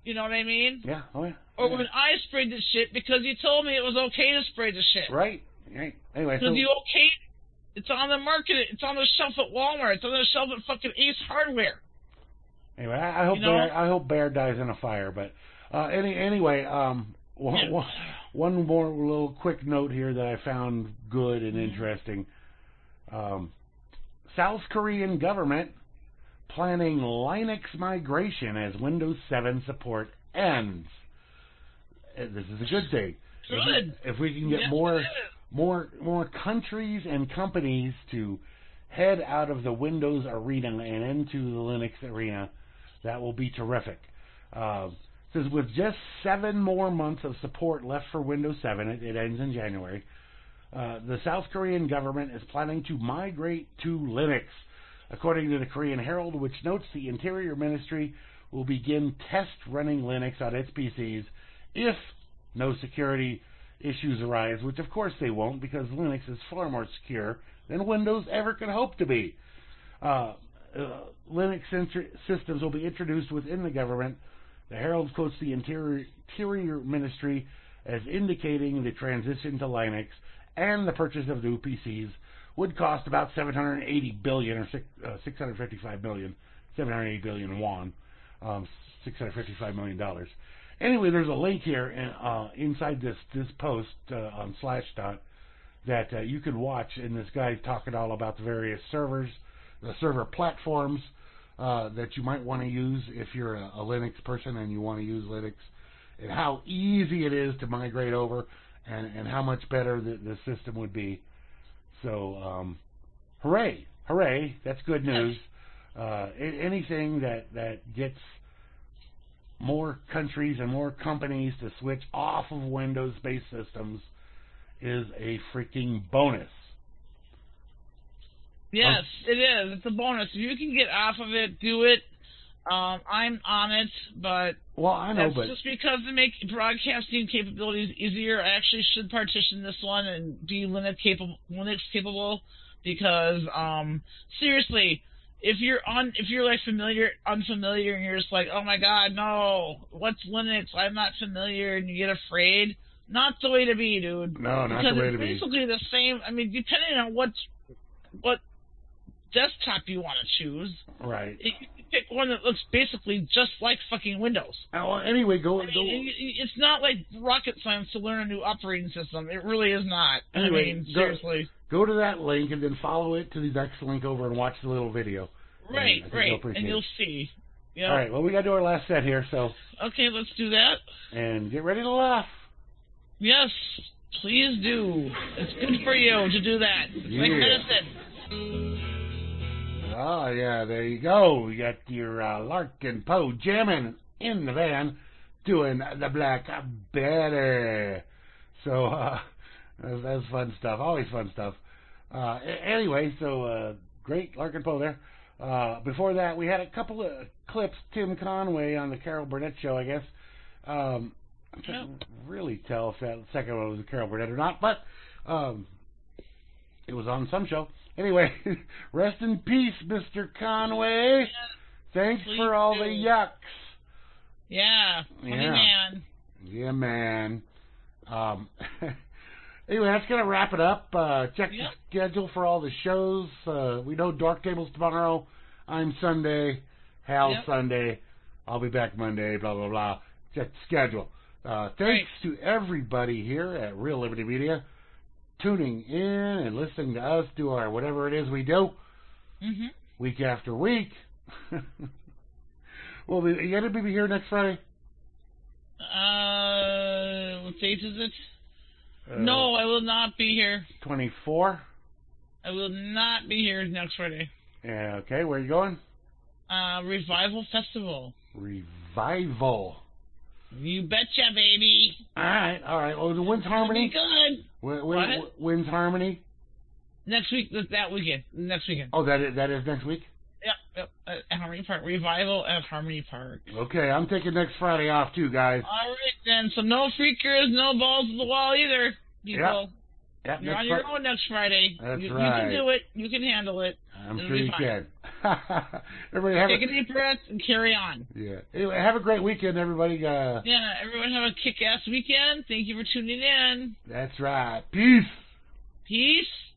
You know what I mean? Yeah. Oh yeah. Or when I sprayed the shit because you told me it was okay to spray the shit. Right. Right. Anyway. Because you okayed. It's on the market. It's on the shelf at Walmart. It's on the shelf at fucking Ace Hardware. Anyway, I hope Bayer dies in a fire. But one more little quick note here that I found good and interesting. South Korean government planning Linux migration as Windows 7 support ends. This is a good thing. Good. If we can get more countries and companies to head out of the Windows arena and into the Linux arena, that will be terrific. Says with just 7 more months of support left for Windows 7, it ends in January, the South Korean government is planning to migrate to Linux, according to the Korean Herald, which notes the Interior Ministry will begin test running Linux on its PCs if no security issues arise, which of course they won't, because Linux is far more secure than Windows ever could hope to be. Linux systems will be introduced within the government. The Herald quotes the Interior Ministry as indicating the transition to Linux and the purchase of new PCs would cost about 780 billion or 655 million, 780 billion won, $655 million. Anyway, there's a link here inside this post on Slashdot that you can watch, and this guy's talking all about the various servers, the server platforms that you might want to use if you're a Linux person and you want to use Linux, and how easy it is to migrate over, and how much better the system would be. So, hooray, hooray, that's good news. Anything that gets more countries and more companies to switch off of Windows-based systems is a freaking bonus. Yes, it is. It's a bonus. If you can get off of it, do it. I'm on it, but just because to make broadcasting capabilities easier, I actually should partition this one and be Linux capable. Because seriously, if you're like unfamiliar, and you're just like, oh my god, no, what's Linux? I'm not familiar, and you get afraid. Not the way to be, dude. No, not the way to be. Because it's basically the same. I mean, depending on what desktop you want to choose, right? You pick one that looks basically just like fucking Windows. Well, anyway, it's not like rocket science to learn a new operating system. It really is not. Anyway, I mean, seriously. Go to that link and then follow it to the next link over and watch the little video. Right, right, and you'll see. Yep. All right, well, we got to do our last set here, so. Okay, let's do that. And get ready to laugh. Yes, please do. It's good for you to do that. It's like medicine. Oh, yeah, there you go. You got your Larkin Poe jamming in the van, doing the black better. So, that's fun stuff. Always fun stuff. Anyway, so great Larkin Poe there. Before that, we had a couple of clips. Tim Conway on the Carol Burnett show, I guess. I can't really tell if that second one was a Carol Burnett or not, but it was on some show. Anyway, rest in peace, Mr. Conway. Yeah, thanks for all the yucks. Yeah. Funny man. Yeah, man. Anyway, that's going to wrap it up. Check the schedule for all the shows. We know Dark Table's tomorrow. I'm Sunday. Hal's Sunday. I'll be back Monday, blah, blah, blah. Check the schedule. Thanks to everybody here at Real Liberty Media tuning in and listening to us do our whatever it is we do week after week. Well, are you going to be here next Friday? What date is it? No, I will not be here. 24? I will not be here next Friday. Yeah, okay, where are you going? Revival Festival. Revival. You betcha, baby. All right. Well, when's Harmony? Good. When's Harmony? Next week, that weekend. Next weekend. Oh, that is next week? Yep. At Harmony Park. Revival at Harmony Park. Okay, I'm taking next Friday off, too, guys. All right, then. So no freakers, no balls to the wall either, people. Yep, you're on your own next Friday. That's right. You can do it. You can handle it. I'm sure you can. Everybody take a deep breath and carry on. Yeah. Anyway, have a great weekend, everybody. Yeah, everyone have a kick-ass weekend. Thank you for tuning in. That's right. Peace. Peace.